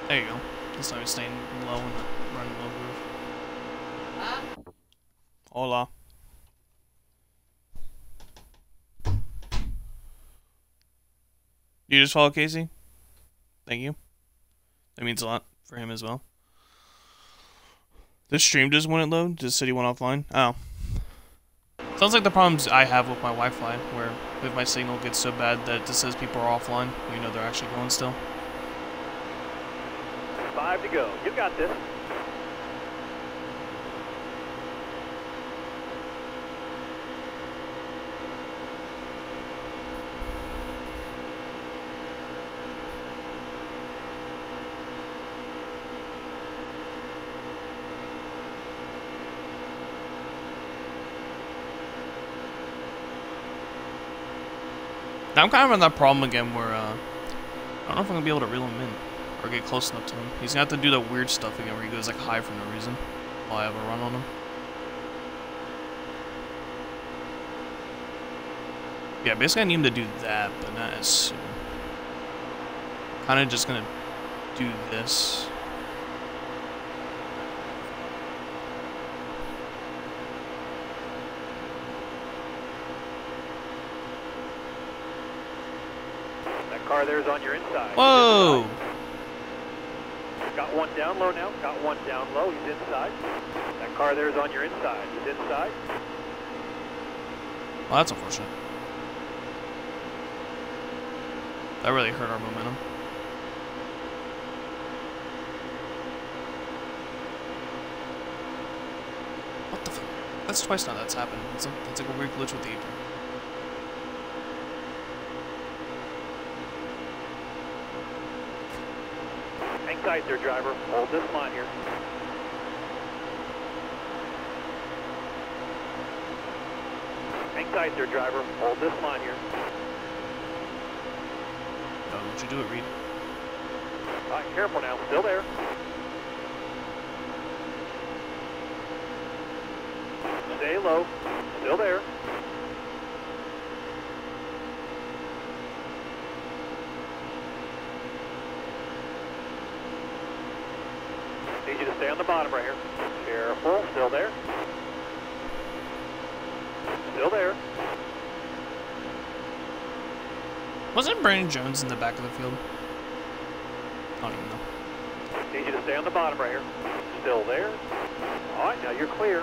There you go. This time he's staying low and running low groove. Hola. You just follow Casey? Thank you. That means a lot for him as well. This stream just wouldn't load? Just said he went offline? Oh. Sounds like the problems I have with my Wi-Fi, where if my signal gets so bad that it just says people are offline, we know they're actually going still. 5 to go. You got this. Now I'm kind of in that problem again where, I don't know if I'm going to be able to reel him in or get close enough to him. He's going to have to do that weird stuff again where he goes, like, high for no reason while I have a run on him. Yeah, basically I need him to do that, but not as soon. Kind of just going to do this. There's on your inside. Whoa! Got one down low now. Got one down low. He's inside. That car there's on your inside. He's inside. Well, that's unfortunate. That really hurt our momentum. What the fuck? That's twice now that's happened. It's like a weird glitch with the apron. Tight there, driver. Hold this line here. Hang tight there, driver. Hold this line here. No, don't you do it, Reed. All right, careful now. Still there. Stay low. Still there. Need you to stay on the bottom right here. Careful, still there. Still there. Wasn't Brandon Jones in the back of the field? I don't even know. Need you to stay on the bottom right here. Still there. All right, now you're clear.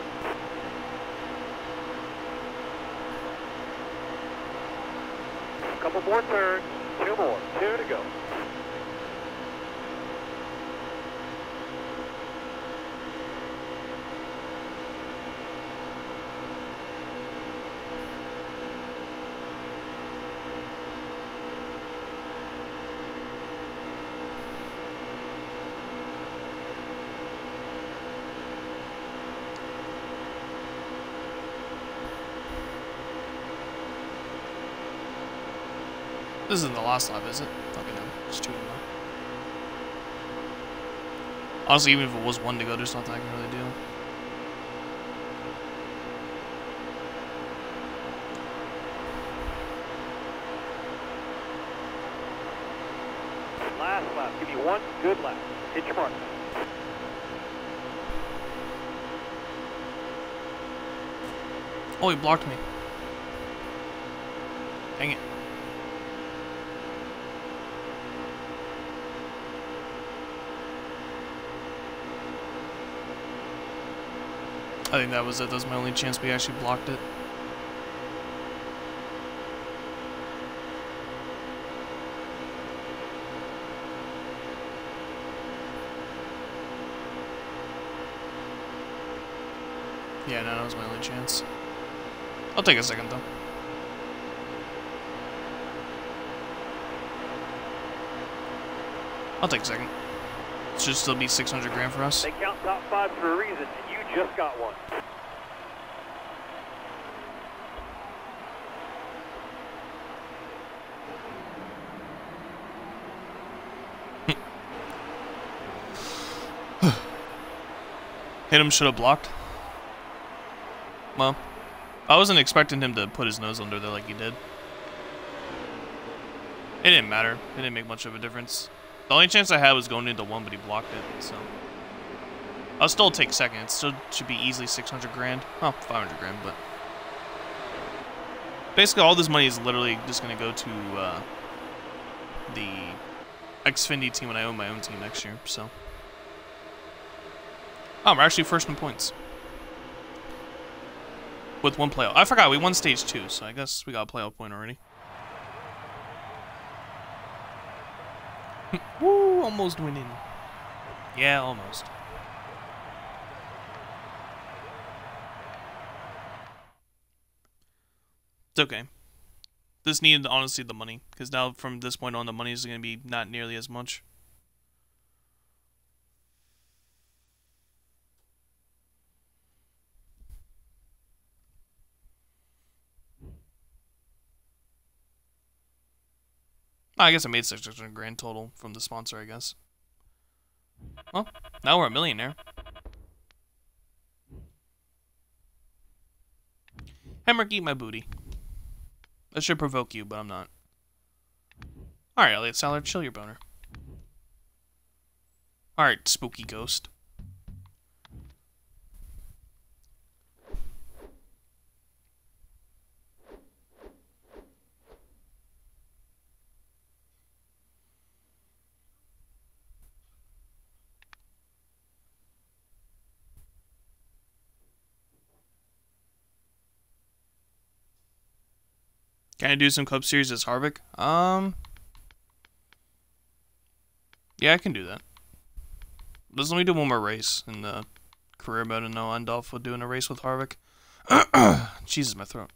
A couple more turns. Two more. Two to go. This isn't the last lap, is it? Fucking no. It's two to go. Honestly, even if it was one to go, there's nothing I can really do. Last lap. Give me one good lap. Hit your mark. Oh, he blocked me. Dang it. I think that was it. That was my only chance. We actually blocked it. Yeah, no, that was my only chance. I'll take a second, though. I'll take a second. It should still be 600 grand for us. They count top five for a reason. Just got one. Hit him, should have blocked. Well, I wasn't expecting him to put his nose under there like he did. It didn't matter. It didn't make much of a difference. The only chance I had was going into one, but he blocked it, so. I'll still take second. It still should be easily 600 grand. Oh, 500 grand, but. Basically, all this money is literally just going to go to the Xfinity team when I own my own team next year, so. Oh, we're actually first in points. With one playoff. I forgot, we won stage two, so I guess we got a playoff point already. Woo, almost winning. Yeah, almost. It's okay. This needed, honestly, the money. Because now, from this point on, the money is going to be not nearly as much. I guess I made 600 grand total from the sponsor, I guess. Well, now we're a millionaire. Hammer, eat my booty. That should provoke you, but I'm not. Alright, Elliot Sadler, chill your boner. Alright, spooky ghost. Can I do some Cup Series as Harvick? Yeah, I can do that. Let's let me do one more race in the career mode, and I'll end off with doing a race with Harvick. Jesus, my throat.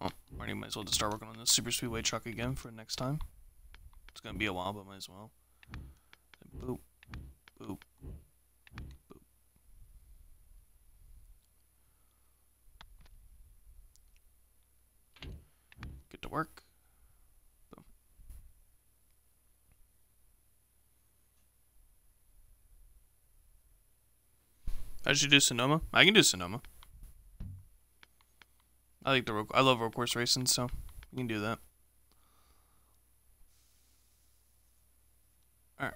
Well, already might as well just start working on this super speedway truck again for next time. It's gonna be a while, but might as well. Boop, boop. To work. Boom. I should do Sonoma. I can do Sonoma. I like the road. I love road course racing, so we can do that. All right.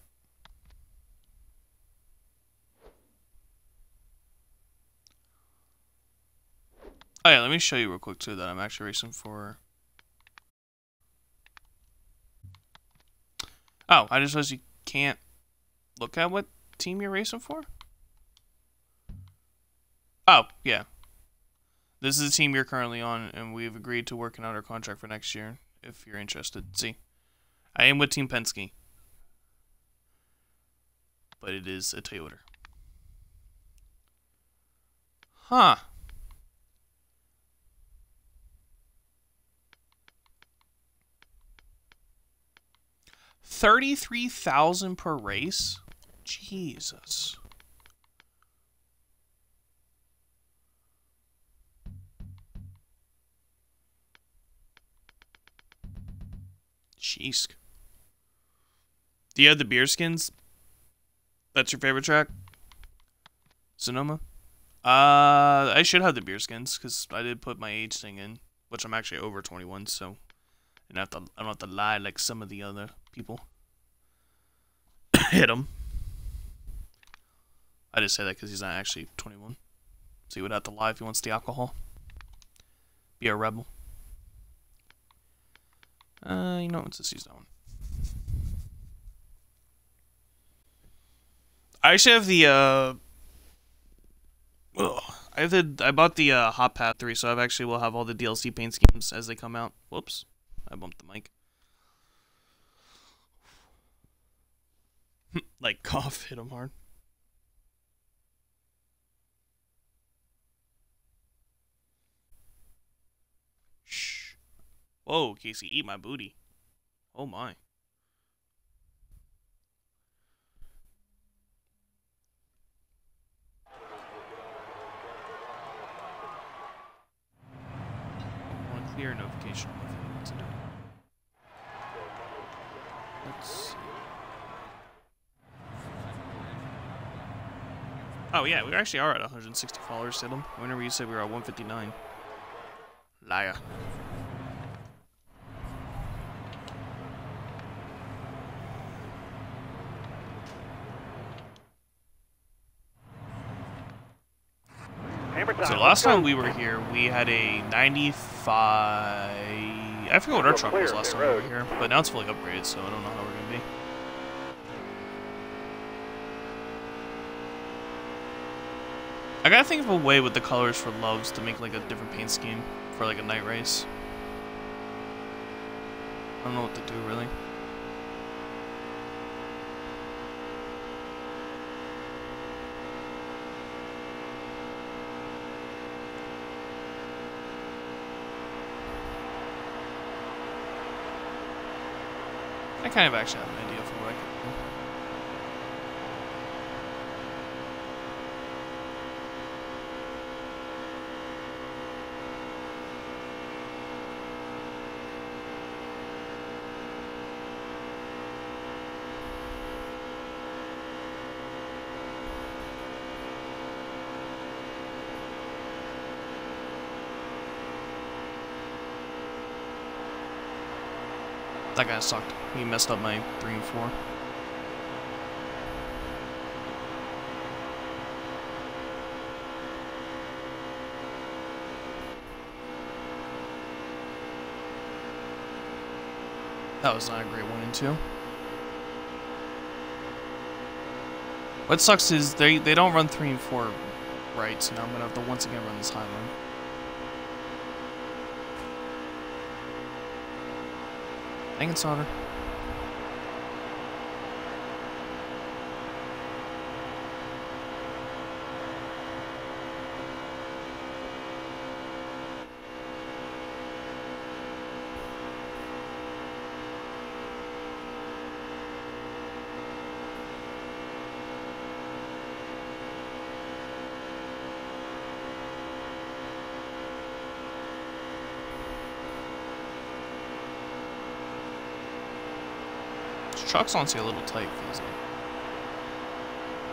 Oh yeah, let me show you real quick too that I'm actually racing for. Oh, I just realized you can't look at what team you're racing for. Oh yeah, this is the team you're currently on, and we've agreed to working out our contract for next year. If you're interested, see, I am with Team Penske, but it is a Toyota. Huh. $33,000 per race? Jesus. Jeez. Do you have the beer skins? That's your favorite track? Sonoma? I should have the beer skins because I did put my age thing in, which I'm actually over 21, so I don't have to lie like some of the other people. Hit him. I just say that because he's not actually 21, so he would have to lie if he wants the alcohol. Be a rebel. You know, let's just use that one. I actually have the I bought the Hot Path 3, so I actually will have all the DLC paint schemes as they come out. Whoops, I bumped the mic. Like cough, hit him hard. Shh. Whoa, Casey, eat my booty. Oh my. Clear notification. Let's see. Oh yeah, we actually are at 160 followers, Sidham. Whenever you said we were at 159. Liar. So last time we were here, we had a 95... I forget what our truck was last time we were here, but now it's fully upgraded, so I don't know how we're going to be. I gotta think of a way with the colors for Loves to make like a different paint scheme for like a night race. I don't know what to do really. I kind of actually have an idea for what I can do. That guy sucked. He messed up my 3 and 4. That was not a great 1 and 2. What sucks is they don't run 3 and 4 right, so now I'm gonna have to once again run this high line. I think it's Sauter. Truck's honestly a little tight, feels like.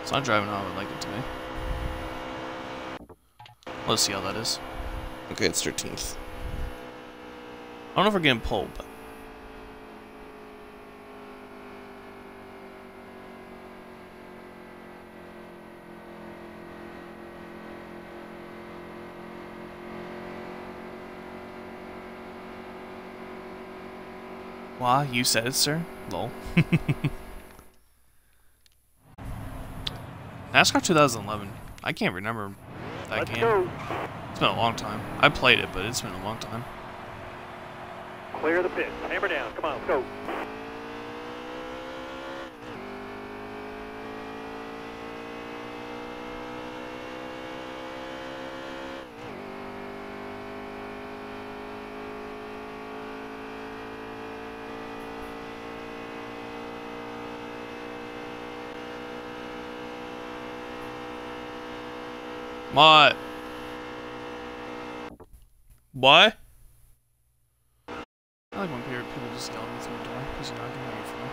It's not driving how I would like it to be. Let's see how that is. Okay, it's 13th. I don't know if we're getting pulled, but... Wah, you said it, sir. Lol. NASCAR 2011. I can't remember that game. Go. It's been a long time. I played it, but it's been a long time. Clear the pit. Hammer down. Come on, go. My. What? I like when people just yell at me through the door because you're not going to hear from me.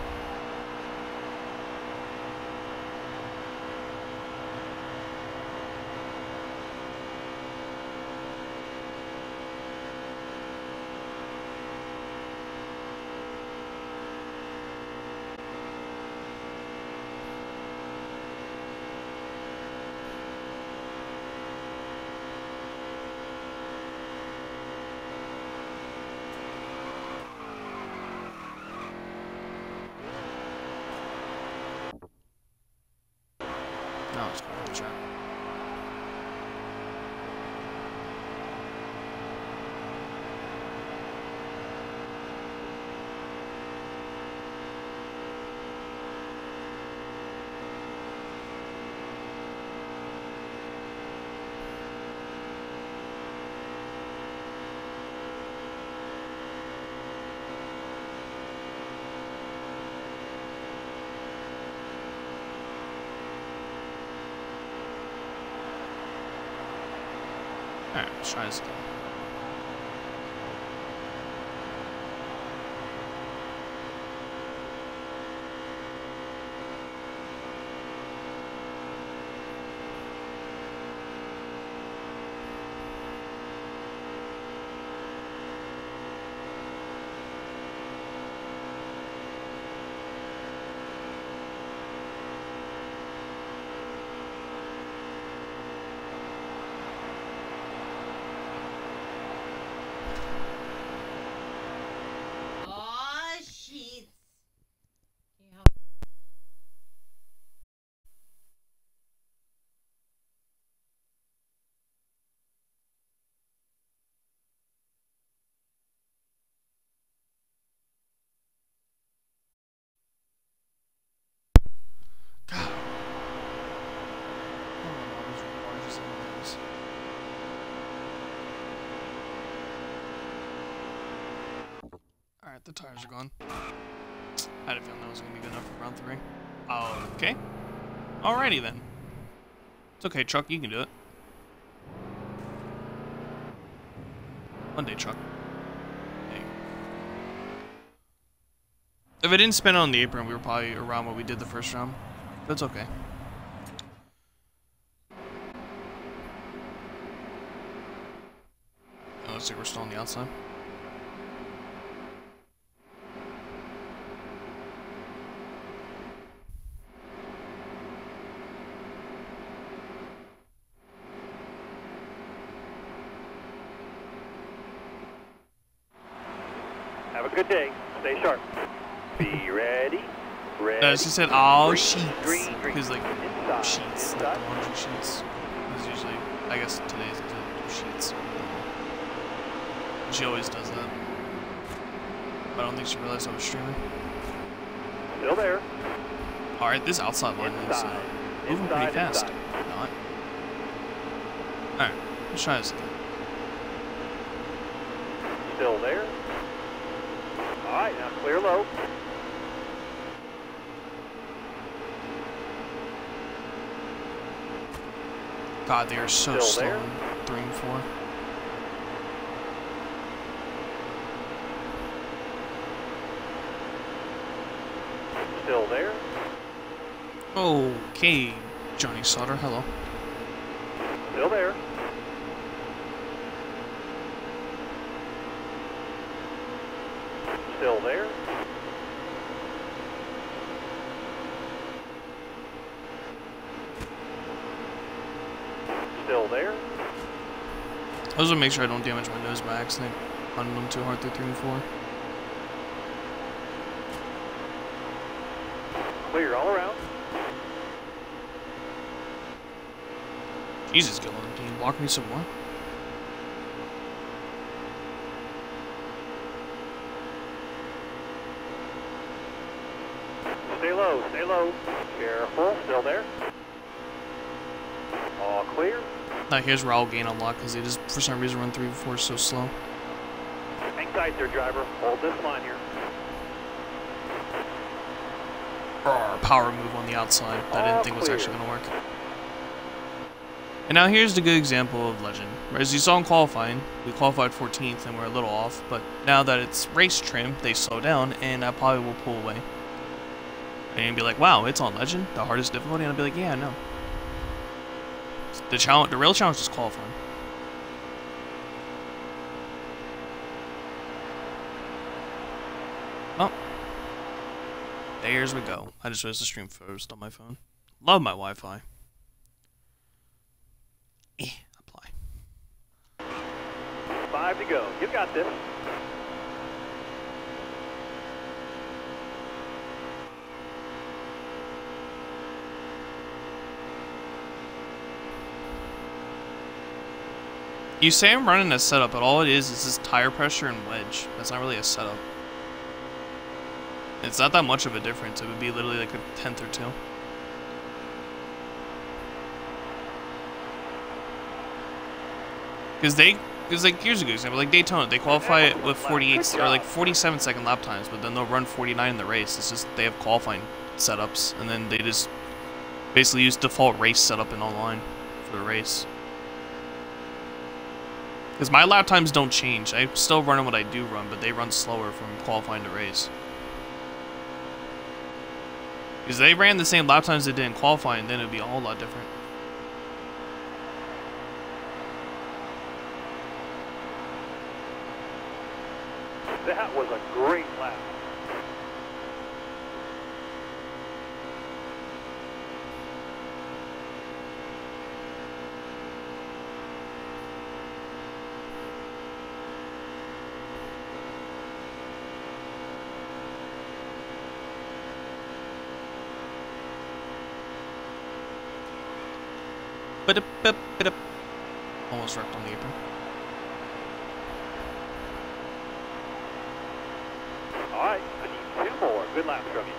Alright, let's try this again. Alright, the tires are gone. I had a feeling that was going to be good enough for round 3. Okay. Alrighty then. It's okay, Chuck, you can do it. One day, Chuck. Hey. If I didn't spin on the apron, we were probably around what we did the first round. That's okay. Oh, let's see, we're still on the outside. Good day. Stay sharp. Be ready. No, she said all sheets. Because like inside, sheets, inside. Not laundry sheets. Because usually, I guess today's sheets. She always does that. But I don't think she realized I was streaming. Still there. All right, this outside line is moving pretty fast. Not. All right, let's try this again. Still there. All right, now clear low. God, they are so slow in 3 and 4. Still there. Okay, Johnny Sauter, hello. Still there. Still there. Still there. I also make sure I don't damage my nose by accident. Punting them too hard through 3 and 4. Jesus, Gillen, can you walk me some more? Stay low, stay low. Careful, still there. All clear. Now here's where I'll gain a lot because they just, for some reason, run 3 and 4 so slow. Hang tight there, driver. Hold this line here. Power move on the outside that I didn't think was actually going to work. And now here's the good example of legend. As you saw in qualifying, we qualified 14th and we're a little off, but now that it's race trim, they slow down and I probably will pull away. And you'll be like, wow, it's on legend, the hardest difficulty, and I'll be like, yeah, I know. The challenge, the real challenge is qualifying. Oh. There we go. I just noticed the stream first on my phone. Love my Wi-Fi. Apply. 5 to go. You've got this. You say I'm running a setup, but all it is this tire pressure and wedge. That's not really a setup. It's not that much of a difference. It would be literally like a 10th or 2. Because like here's a good example, like Daytona, they qualify it with 48 or like 47-second lap times, but then they'll run 49 in the race. It's just they have qualifying setups, and then they just basically use default race setup in online for the race. Because my lap times don't change. I still run what I do run, but they run slower from qualifying to race. Because they ran the same lap times they did in qualifying, then it would be a whole lot different. That was a great lap. Almost wrecked on the apron. Alright, I need 2 more. Good lap from you.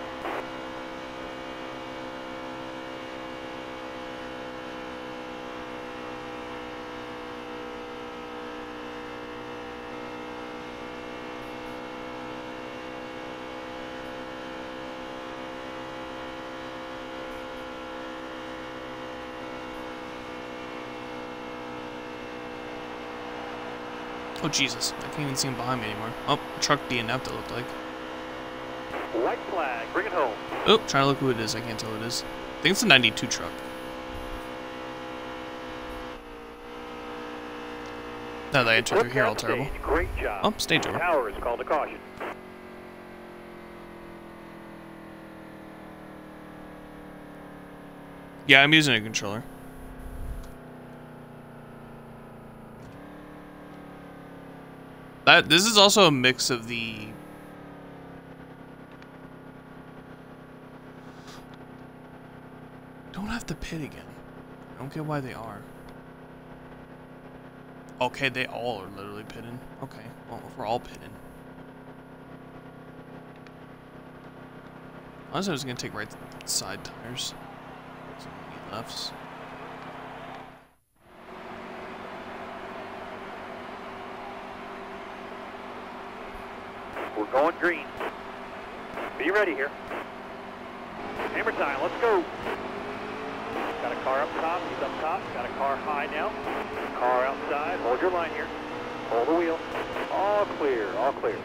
Oh Jesus, I can't even see him behind me anymore. Oh, truck DNF'd it looked like. White flag, bring it home. Oh, trying to look who it is, I can't tell who it is. I think it's a 92 truck. Now that I entered through here all terrible. Great job. Oh, stage over. Tower is called a caution. Yeah, I'm using a controller. This is also a mix of the don't have to pit again. I don't get why they are. Okay, they all are literally pitting. Okay, well we're all pitting. Honestly, I was gonna take right side tires. So many lefts. We're going green. Be ready here. Hammer time, let's go. Got a car up top, he's up top. Got a car high now. Car outside, hold your line here. Hold the wheel. All clear, all clear.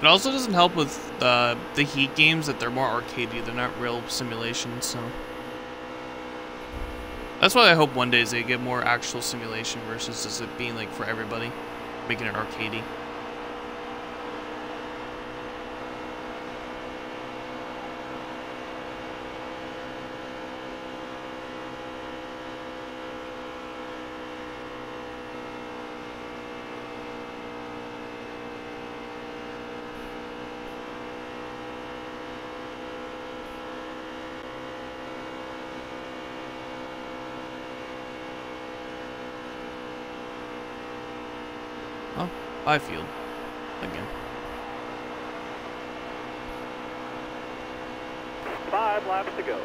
It also doesn't help with the Heat games that they're more arcadey. They're not real simulations, so that's why I hope one day is they get more actual simulation versus just it being like for everybody, making it arcadey. I field again. 5 laps to go.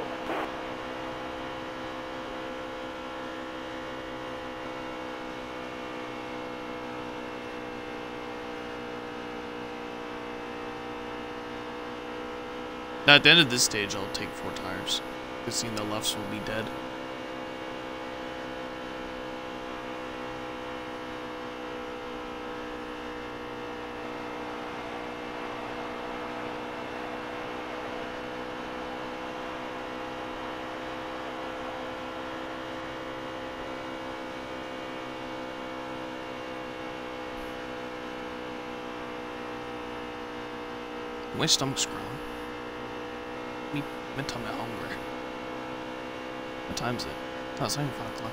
Now at the end of this stage, I'll take 4 tires. Because seeing the lefts will be dead. My stomach's growling. My tummy hungry. What time is it? Oh, it's only 5 o'clock.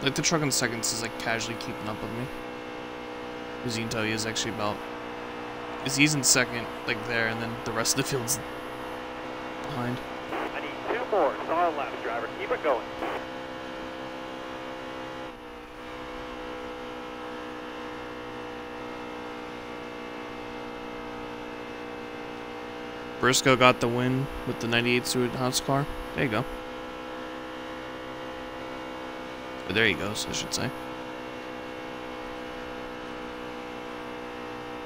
Like, the truck in seconds is, like, casually keeping up with me. As you can tell, he is actually about... He's in second, like, there, and then the rest of the field's behind. I need 2 more. It's all left, driver. Keep it going. Briscoe got the win with the 98 Stewart House car. There you go. But there he goes, I should say.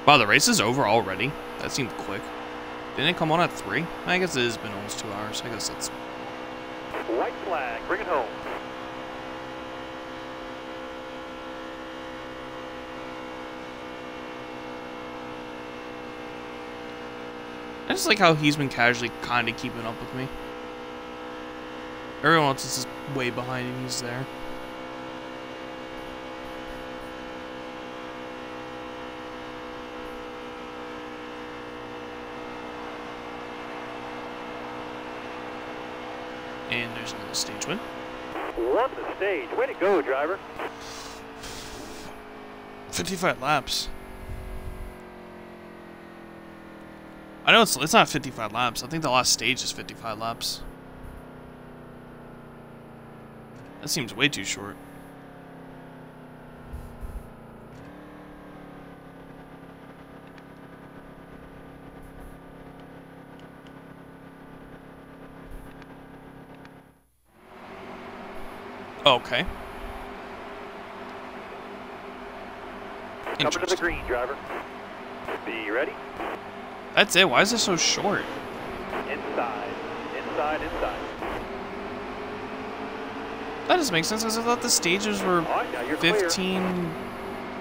Wow, the race is over already. That seemed quick. Didn't it come on at 3? I guess it has been almost 2 hours. I guess that's... White flag, bring it home. I just like how he's been casually kind of keeping up with me. Everyone else is just way behind and he's there. And there's another stage win. Love the stage. Way to go, driver. 55 laps. I know it's not 55 laps. I think the last stage is 55 laps. That seems way too short. Okay. Coming to the green, driver. Be ready. That's it. Why is it so short? Inside, inside, inside. That doesn't make sense because I thought the stages were right, 15. Clear.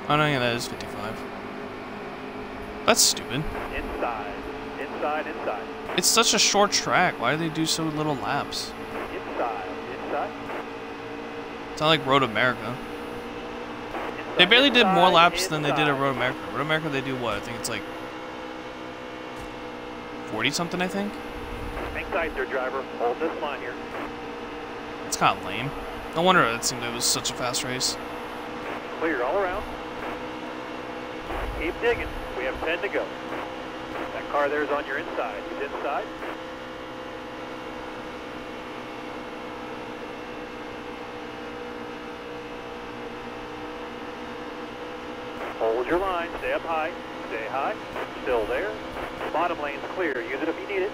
Oh no, yeah, that is 55. That's stupid. Inside, inside, inside. It's such a short track. Why do they do so little laps? Inside, inside. It's not like Road America. They barely did more laps than they did at Road America. Road America, they do what? I think it's like 40-something, I think? Hang tight there, driver. Hold this line here. It's kind of lame. No wonder it seemed like it was such a fast race. Clear all around. Keep digging. We have 10 to go. That car there is on your inside. He's inside. Hold your line, stay up high, stay high, still there. Bottom lane's clear, use it if you need it.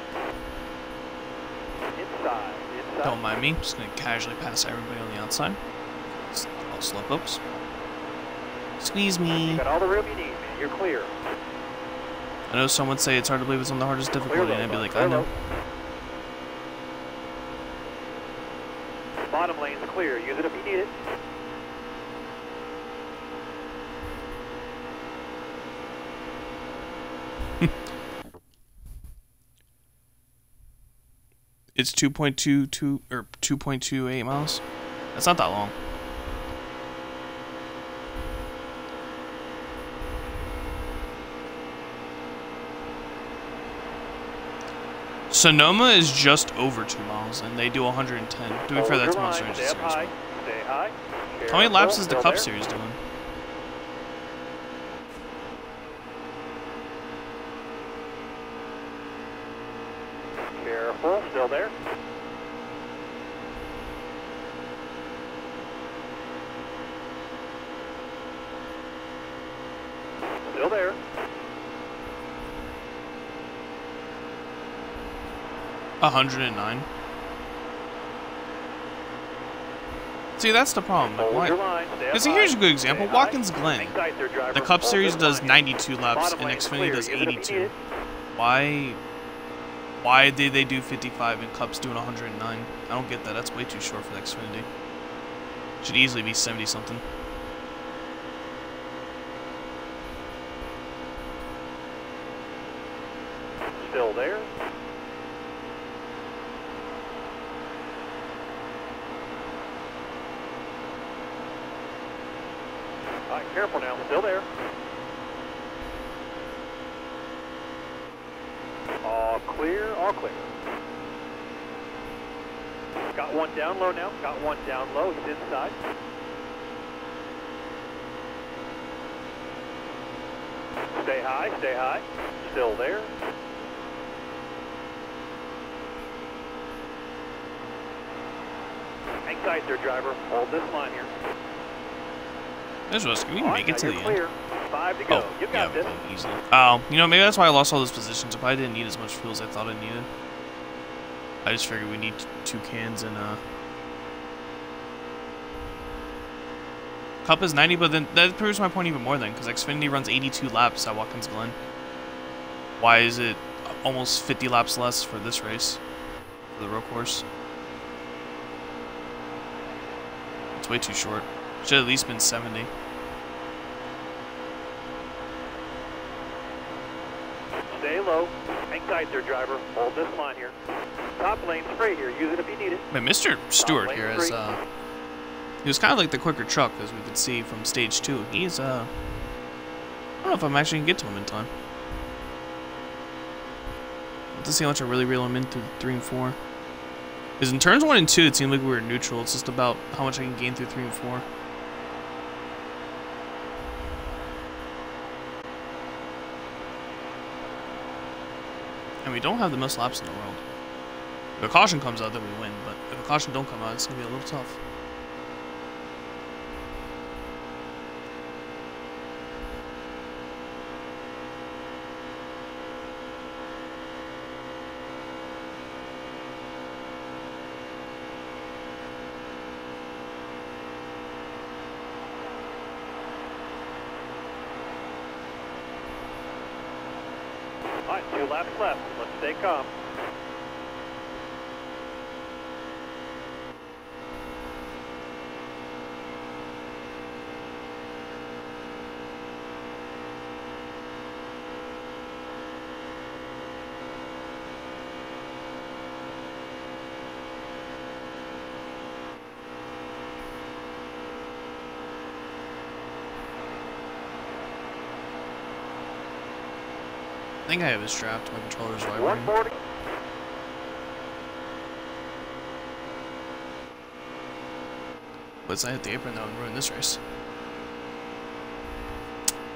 Inside, inside. Don't mind me, just gonna casually pass everybody on the outside. All slow folks. Squeeze me. You got all the room you need, man. You're clear. I know someone would say it's hard to believe it's on the hardest difficulty, and I'd be like, I know. Bottom lane's clear, use it if you need it. It's 2.28 miles. That's not that long. Sonoma is just over 2 miles, and they do 110. To be fair, that's Monster Energy Series. How many laps is the Cup Series doing? Careful, still there. Still there. A 109. See, that's the problem. Because here's a good example. Watkins Glen. The Cup Series does 92 laps, and Xfinity does 82. Why did they do 55 and Cup's doing 109? I don't get that. That's way too short for the Xfinity. Should easily be 70-something. Still there. All right, careful now. Still there. All clear. All clear. Got one down low now. Got one down low. He's inside. Stay high. Stay high. Still there. Hang tight there, driver. Hold this line here. This was, can we make it to the end? Oh, yeah, easily. Oh, you know, maybe that's why I lost all those positions. If I didn't need as much fuel as I thought I needed, I just figured we need 2 cans and Cup is 90, but then that proves my point even more then, because Xfinity runs 82 laps at Watkins Glen. Why is it almost 50 laps less for this race, for the road course? It's way too short. Should have at least been 70. Stay low. Hang tight there, driver. Hold this line here. Top lane's free here. Use it if you need it. But Mr. Stewart here is, he was kind of like the quicker truck, as we could see from stage 2. He's, I don't know if I'm actually going to get to him in time. Let's see how much I really reel him in through 3 and 4. Because in turns 1 and 2, it seemed like we were neutral. It's just about how much I can gain through 3 and 4. And we don't have the most laps in the world. If a caution comes out, then we win. But if a caution don't come out, it's going to be a little tough. Left. Let's stay calm. I think I have it strapped. My controller's vibrating. 140. Once I hit the apron, that would ruin this race.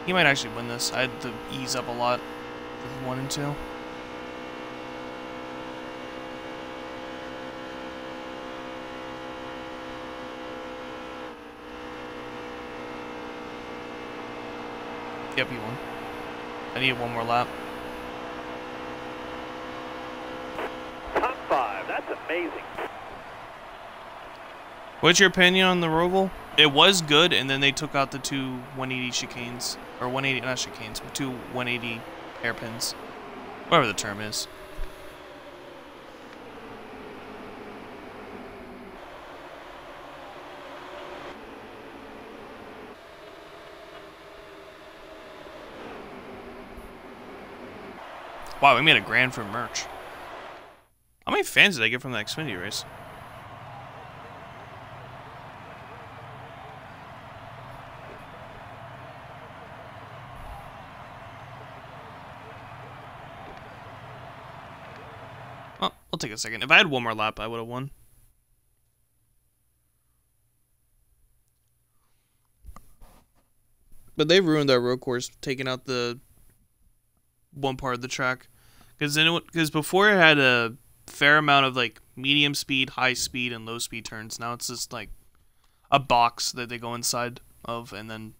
He might actually win this. I had to ease up a lot with 1 and 2. Yep, he won. I need 1 more lap. Amazing. What's your opinion on the Roval? It was good, and then they took out the 2 180 chicanes, or 180 not chicanes, but 2 180 hairpins, whatever the term is. Wow, we made $1 grand for merch. How many fans did I get from the Xfinity race? I'll take a second. If I had one more lap, I would have won. But they ruined our road course, taking out the one part of the track. Because before it had a fair amount of like medium speed, high speed, and low speed turns. Now it's just like a box that they go inside of, and then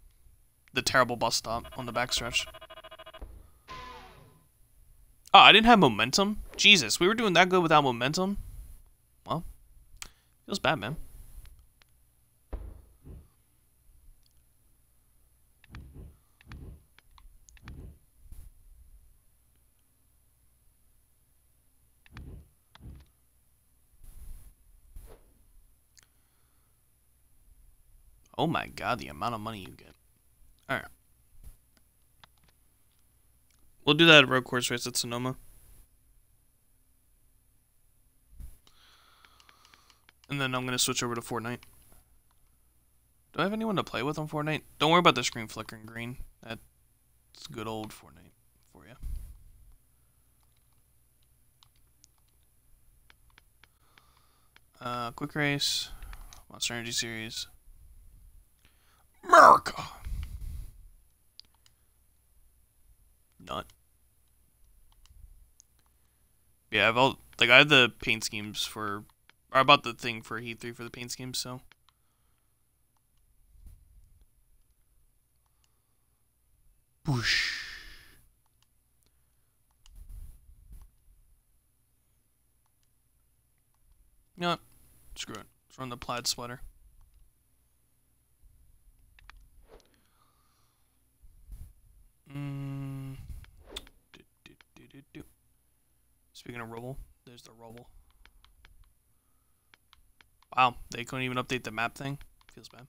the terrible bus stop on the backstretch. Oh, I didn't have momentum? Jesus, we were doing that good without momentum? Well, feels bad, man. Oh my god, the amount of money you get. Alright. We'll do that road course race at Sonoma. And then I'm going to switch over to Fortnite. Do I have anyone to play with on Fortnite? Don't worry about the screen flickering green. That's good old Fortnite for you. Quick race. Monster Energy Series. America! Nut. Yeah, I have the paint schemes for, or I bought the thing for Heat 3 for the paint schemes, so. Boosh. You know what? Screw it. Let's run the plaid sweater. Speaking of Roval, there's the Roval. Wow, they couldn't even update the map thing. Feels bad.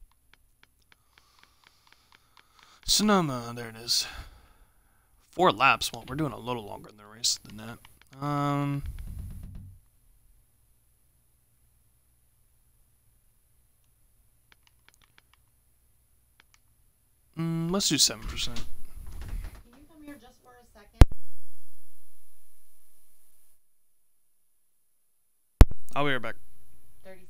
Sonoma, there it is. 4 laps. Well, we're doing a little longer in the race than that. Let's do 7%. I'll be right back. 30 seconds.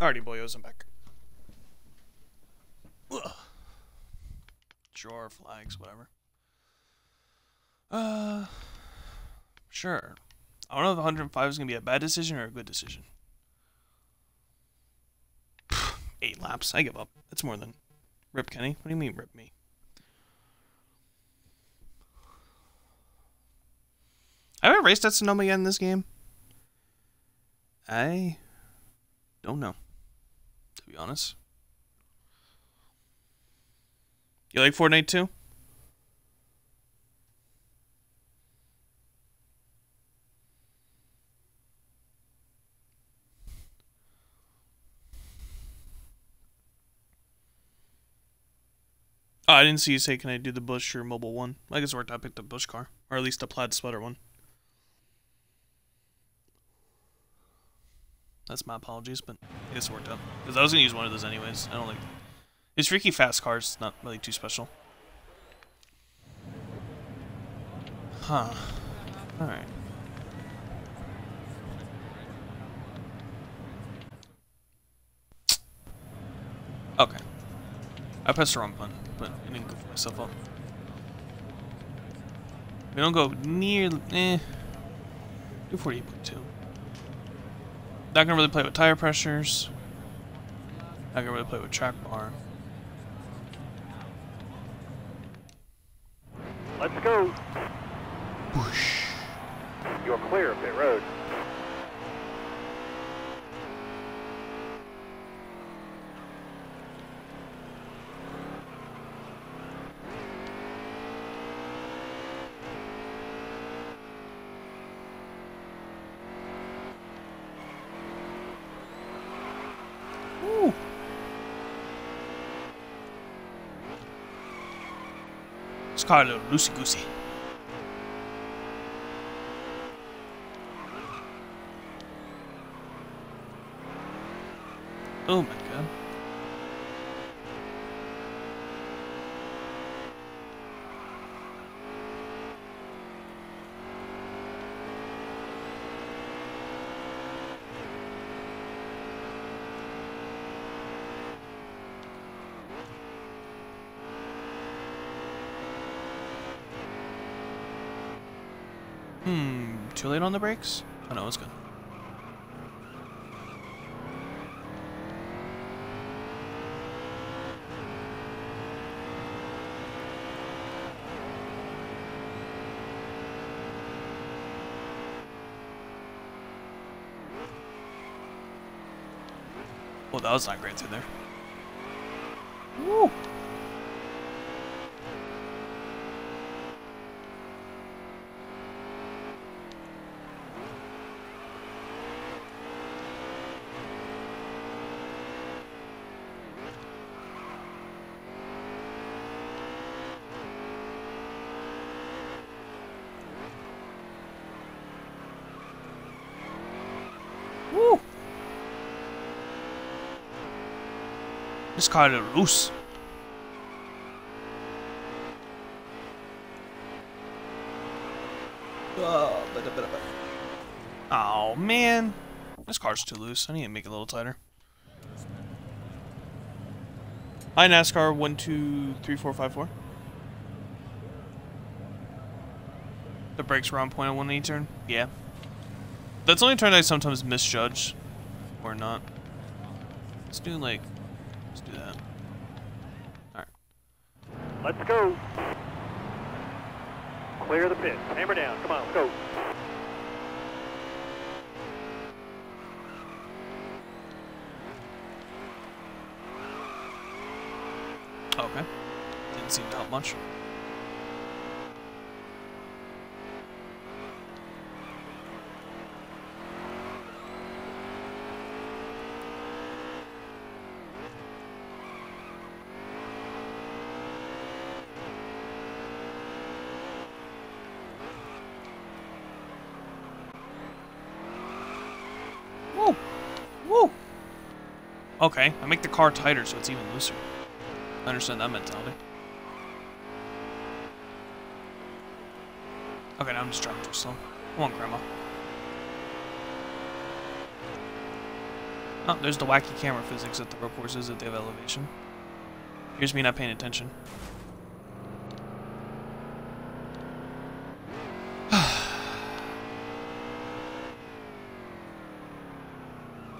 Alrighty, boyos, I'm back. Ugh. Drawer, flags, whatever. Sure. I don't know if 105 is going to be a bad decision or a good decision. 8 laps. I give up. That's more than... Rip, Kenny? What do you mean, rip me? Have I raced at Sonoma again in this game? I don't know. To be honest. You like Fortnite too? Oh, I didn't see you say, can I do the bush or mobile one? I guess it worked. I picked the bush car. Or at least the plaid sweater one. That's my apologies, but I guess it worked out. Because I was going to use one of those anyways. I don't like... It's freaky fast cars. Not really too special. Huh. Alright. Okay. I pressed the wrong button, but I didn't go for myself up. We don't go near... Eh. Do 48.2. Not gonna really play with tire pressures. I can really play with track bar. Let's go. Whoosh. You're clear of pit road. Car a little loosey goosey. Oh my god. Too late on the brakes? Oh no, it's good. Well, that was not great through there. Woo! This car is loose. Oh man, this car's too loose. I need to make it a little tighter. Hi NASCAR 123454. The brakes were on point on 180 turn. Yeah, that's the only turn I sometimes misjudge or not. Let's do like. Let's do that. Alright. Let's go. Clear the pit. Hammer down. Come on, let's go. Okay. Didn't seem to help much. Okay, I make the car tighter so it's even looser. I understand that mentality. Okay, now I'm just driving too slow. Come on, Grandma. Oh, there's the wacky camera physics at the road courses if they have elevation. Here's me not paying attention.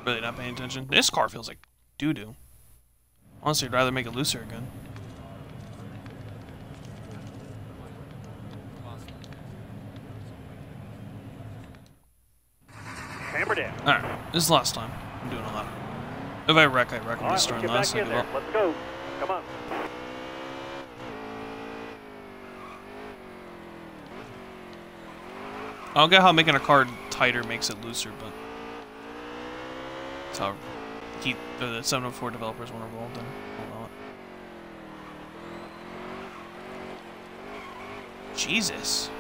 Really not paying attention. This car feels like doo-doo. Honestly, I'd rather make it looser again. Hammer down. Alright, this is the last time. I'm doing a lot. If I wreck, I wreck on this turn last. Let's go. Come on. I don't get how making a car tighter makes it looser, but that's how Heat, the 704 developers want to roll them. Jesus.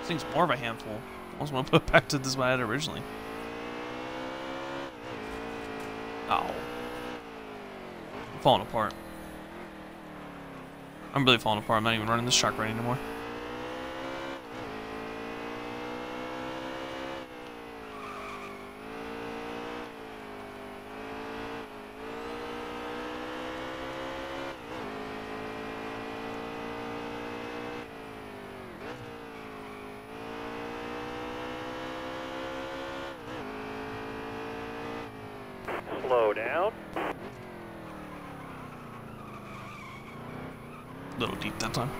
This thing's more of a handful. I almost want to put it back to this one I had originally. Ow. I'm falling apart. I'm really falling apart. I'm not even running this track right anymore. a little deep that time.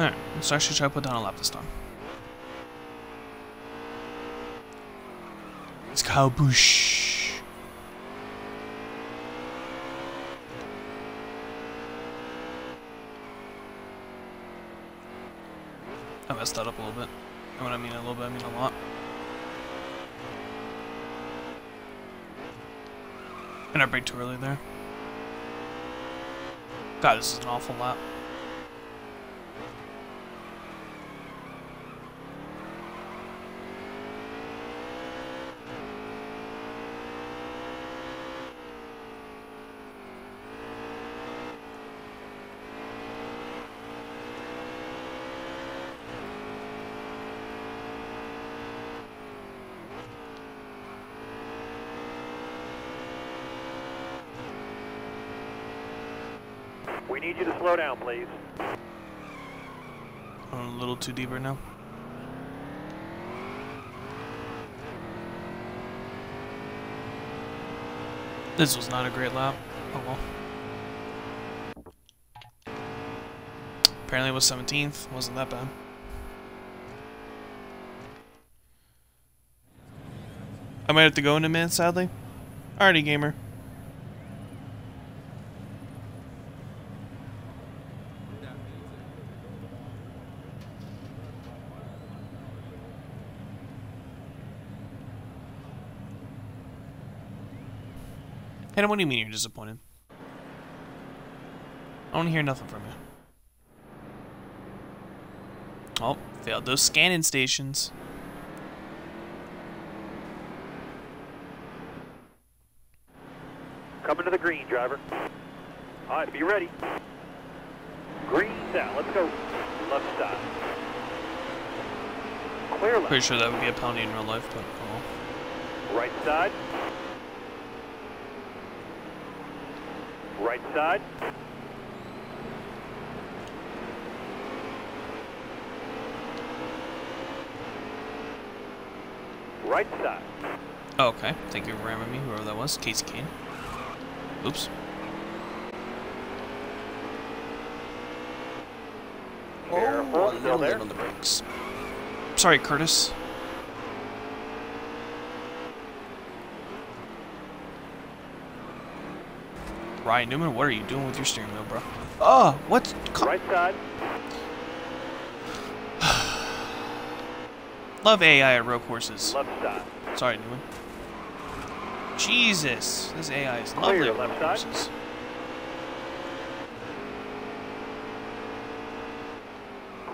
Alright, let's actually try to put down a lap this time. It's Kyle Busch. I messed that up a little bit. And when I mean a little bit, I mean a lot. And I braked too early there. God, this is an awful lap. We need you to slow down, please. I'm a little too deep right now. This was not a great lap. Oh well. Apparently it was 17th. Wasn't that bad. I might have to go in a minute, sadly. Alrighty, gamer. Hey, what do you mean you're disappointed? I don't hear nothing from you. Oh, failed those scanning stations. Coming to the green, driver. All right, be ready. Green's out. Let's go. Left side. Clear left. Pretty sure that would be a penalty in real life, but oh. Right side. Right side. Right side. Oh, okay. Thank you for ramming me, whoever that was. Casey Kane. Oops. Oh, no lid on the brakes. Sorry, Curtis. Ryan Newman, what are you doing with your steering wheel, bro? Oh, what? Right side. Love AI at road courses. Left side. Sorry, Newman. Jesus, this AI is lovely at road courses.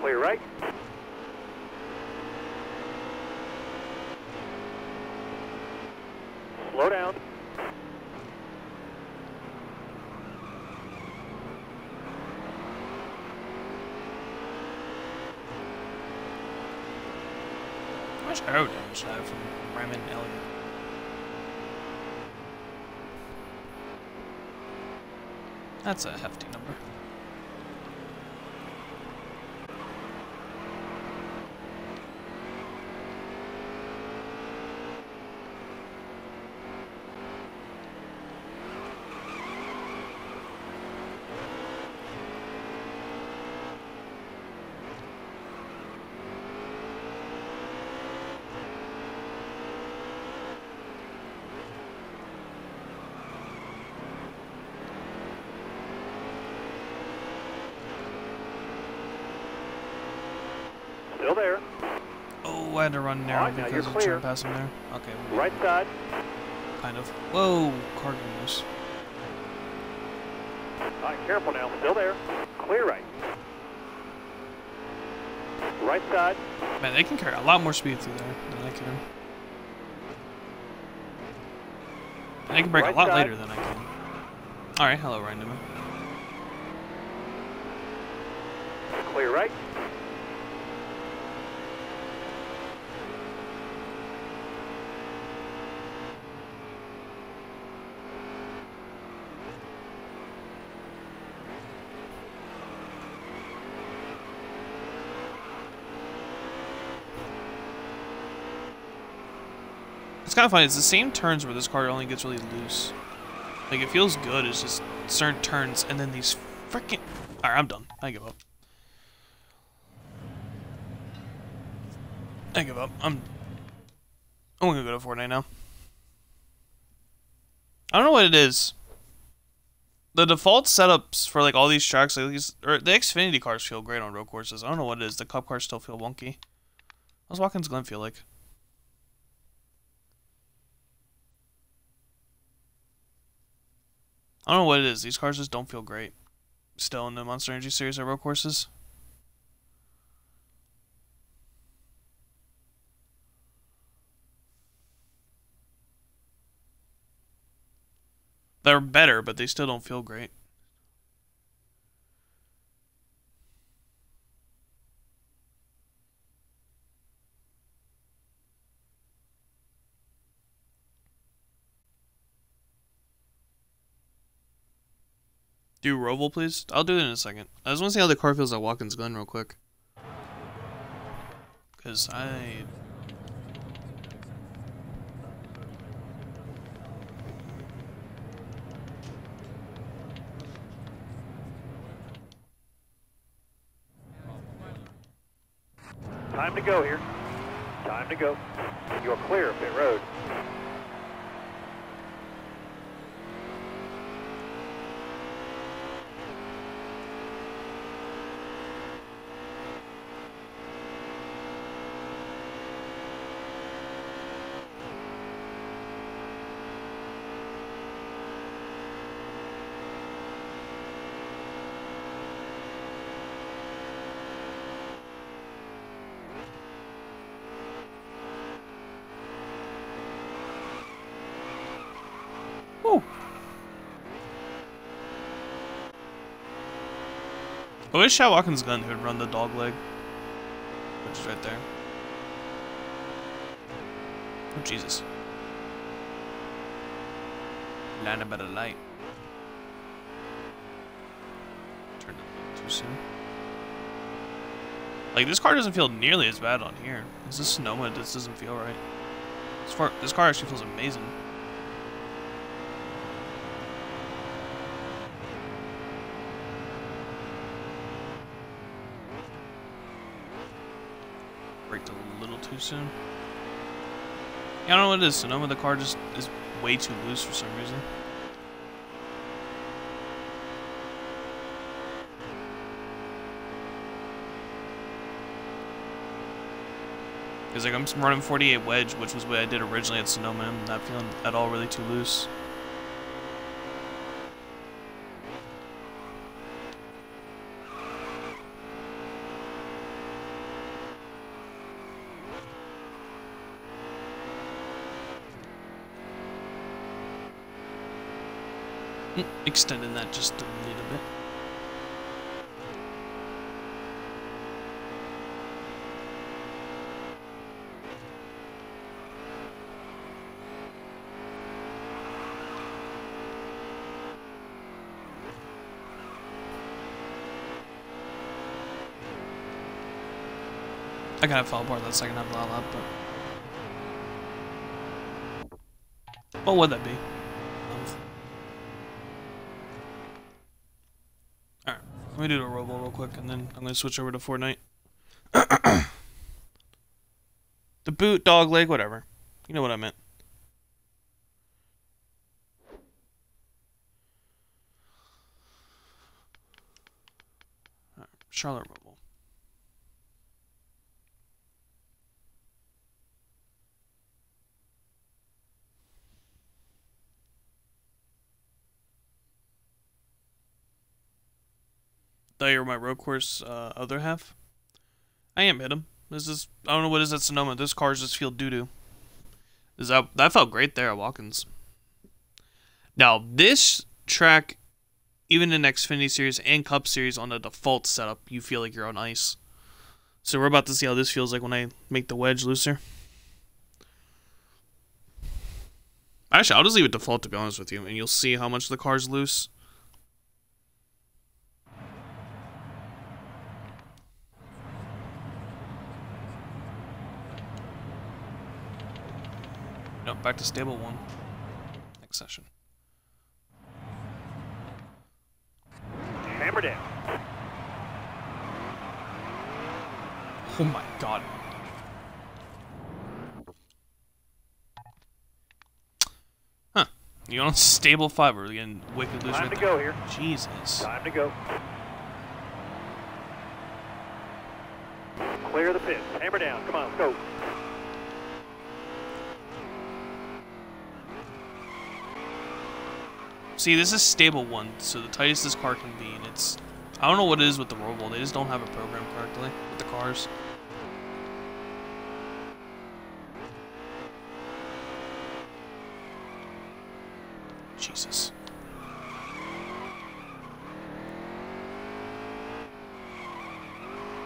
Clear right. Slow down. Arrow damage that from Raymond Elliott. That's a hefty number. Still there. Oh, I had to run narrow because I tried to pass him there. Okay. Right side. Kind of. Whoa, car goes. Alright, careful now. Still there. Clear right. Right side. Man, they can carry a lot more speed through there than I can. And they can brake a lot later than I can. Alright, hello, Ryan Newman. Clear right. It's kind of funny. It's the same turns where this car only gets really loose. Like, it feels good. It's just certain turns, and then these freaking... Alright, I'm done. I give up. I give up. I'm gonna go to Fortnite now. I don't know what it is. The default setups for, like, all these tracks, like these, or the Xfinity cars feel great on road courses. I don't know what it is. The Cup cars still feel wonky. How's Watkins Glen feel like? I don't know what it is. These cars just don't feel great. Still in the Monster Energy series of road courses. They're better, but they still don't feel great. Do Roval, please? I'll do it in a second. I just want to see how the car feels at Watkins Glen real quick. Because I... Time to go here. Time to go. You're clear of pit road. I wish at Watkins Glen would run the dog leg, which is right there. Oh Jesus! Land about a light. Turned it too soon. Like, this car doesn't feel nearly as bad on here. Is this Sonoma? This doesn't feel right. This car actually feels amazing. Soon. Yeah, I don't know what it is. Sonoma, the car just is way too loose for some reason. Because, like, I'm running 48 wedge, which was what I did originally at Sonoma, and I'm not feeling at all really too loose. Extending that just a little bit. I kind of fell apart that second half of the lap, but what would that be? Let me do the Roval real quick, and then I'm going to switch over to Fortnite. The boot, dog leg, whatever. You know what I meant. All right, Charlotte Roval. You're my road course other half. I am hit him. This is, I don't know what is at Sonoma. This car's just feel doo doo. Is that felt great there at Watkins. Now this track, even in Xfinity series and Cup series on the default setup, you feel like you're on ice. So we're about to see how this feels like when I make the wedge looser. Actually, I'll just leave it default to be honest with you, and you'll see how much the car's loose. Nope, back to stable one. Next session. Hammered in. Oh my god. Huh. You're on stable five. We're getting wicked losing. Time to go here. Jesus. Time to go. Clear the pit. Hammer down. Come on, let's go. See, this is stable one, so the tightest this car can be, and it's... I don't know what it is with the Roval. They just don't have it programmed correctly with the cars. Jesus.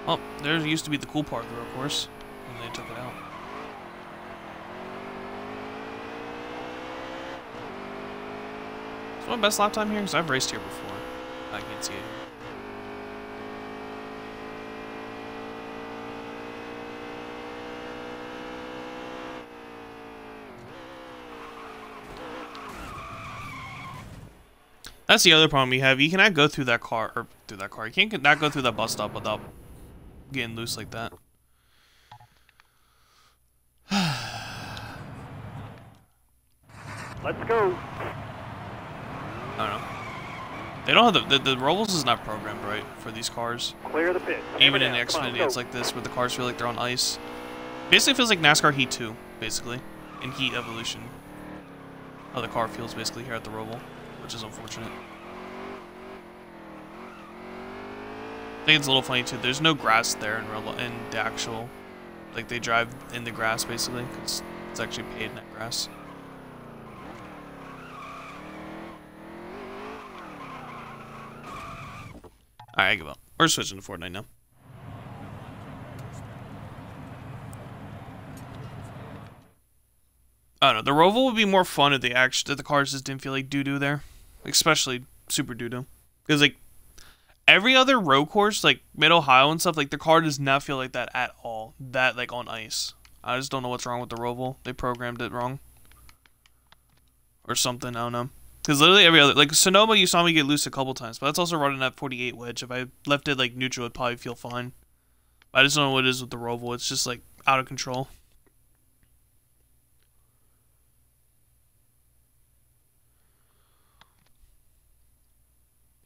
Oh, there used to be the cool part of the road course, and they took it out. Is my best lap time here? Because I've raced here before. I can't see it. That's the other problem we have. You cannot go through that car, or through that car. You can't not go through that bus stop without getting loose like that. Let's go. I don't know. They don't have the Rovals is not programmed right for these cars. Clear the pit. Even in Xfinity, it's like this, where the cars feel like they're on ice. Basically, it feels like NASCAR Heat 2, basically, and Heat Evolution. How the car feels basically here at the Roval, which is unfortunate. I think it's a little funny too. There's no grass there in the actual, like they drive in the grass basically. Cause it's actually paid in that grass. All right, I give up. We're switching to Fortnite now. I don't know. The Roval would be more fun if they actually if the cars just didn't feel like doo doo there, especially Super Doo Doo, because like. Every other road course, like Mid-Ohio and stuff, like the car does not feel like that at all. That, like, on ice. I just don't know what's wrong with the Roval. They programmed it wrong. Or something, I don't know. Because literally every other, like, Sonoma, you saw me get loose a couple times, but that's also running that 48 wedge. If I left it, like, neutral, it'd probably feel fine. I just don't know what it is with the Roval. It's just, like, out of control.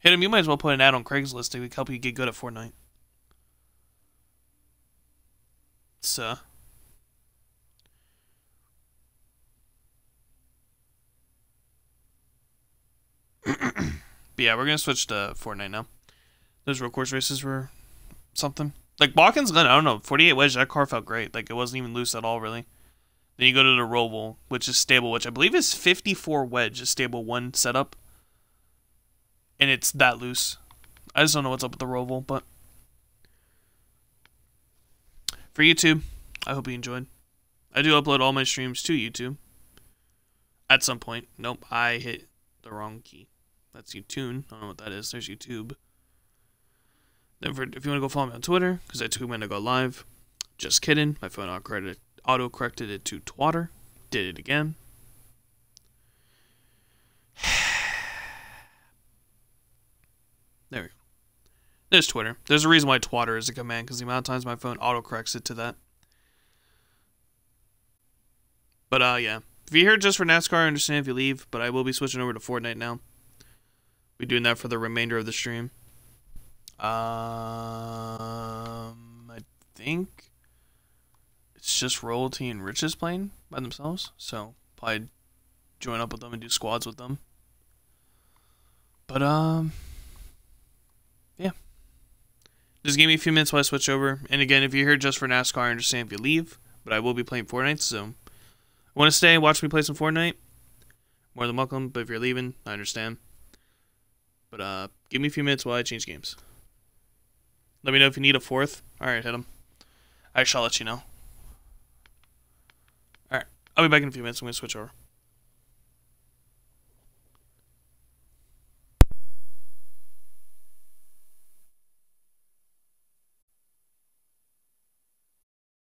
Hit him, you might as well put an ad on Craigslist to help you get good at Fortnite. So. But yeah, we're going to switch to Fortnite now. Those road course races were something. Like, Watkins Glen, I don't know, 48 wedge, that car felt great. Like, it wasn't even loose at all, really. Then you go to the Roval, which is stable, which I believe is 54 wedge, a stable one setup. And it's that loose. I just don't know what's up with the Roval, but... For YouTube, I hope you enjoyed. I do upload all my streams to YouTube. At some point. Nope, I hit the wrong key. That's YouTube. I don't know what that is. There's YouTube. Then for, if you want to go follow me on Twitter, because I tweet when I go live. Just kidding. My phone auto-corrected it to Twatter. Did it again. There we go. There's Twitter. There's a reason why Twatter is a command, because the amount of times my phone autocorrects it to that. But, yeah. If you're here just for NASCAR, I understand if you leave, but I will be switching over to Fortnite now. We're doing that for the remainder of the stream. I think it's just Royalty and Rich is playing by themselves, so probably join up with them and do squads with them. But, yeah. Just give me a few minutes while I switch over. And again, if you're here just for NASCAR, I understand if you leave. But I will be playing Fortnite, so... Want to stay, watch me play some Fortnite? More than welcome, but if you're leaving, I understand. But, give me a few minutes while I change games. Let me know if you need a fourth. Alright, hit him. I shall let you know. Alright, I'll be back in a few minutes. I'm going to switch over.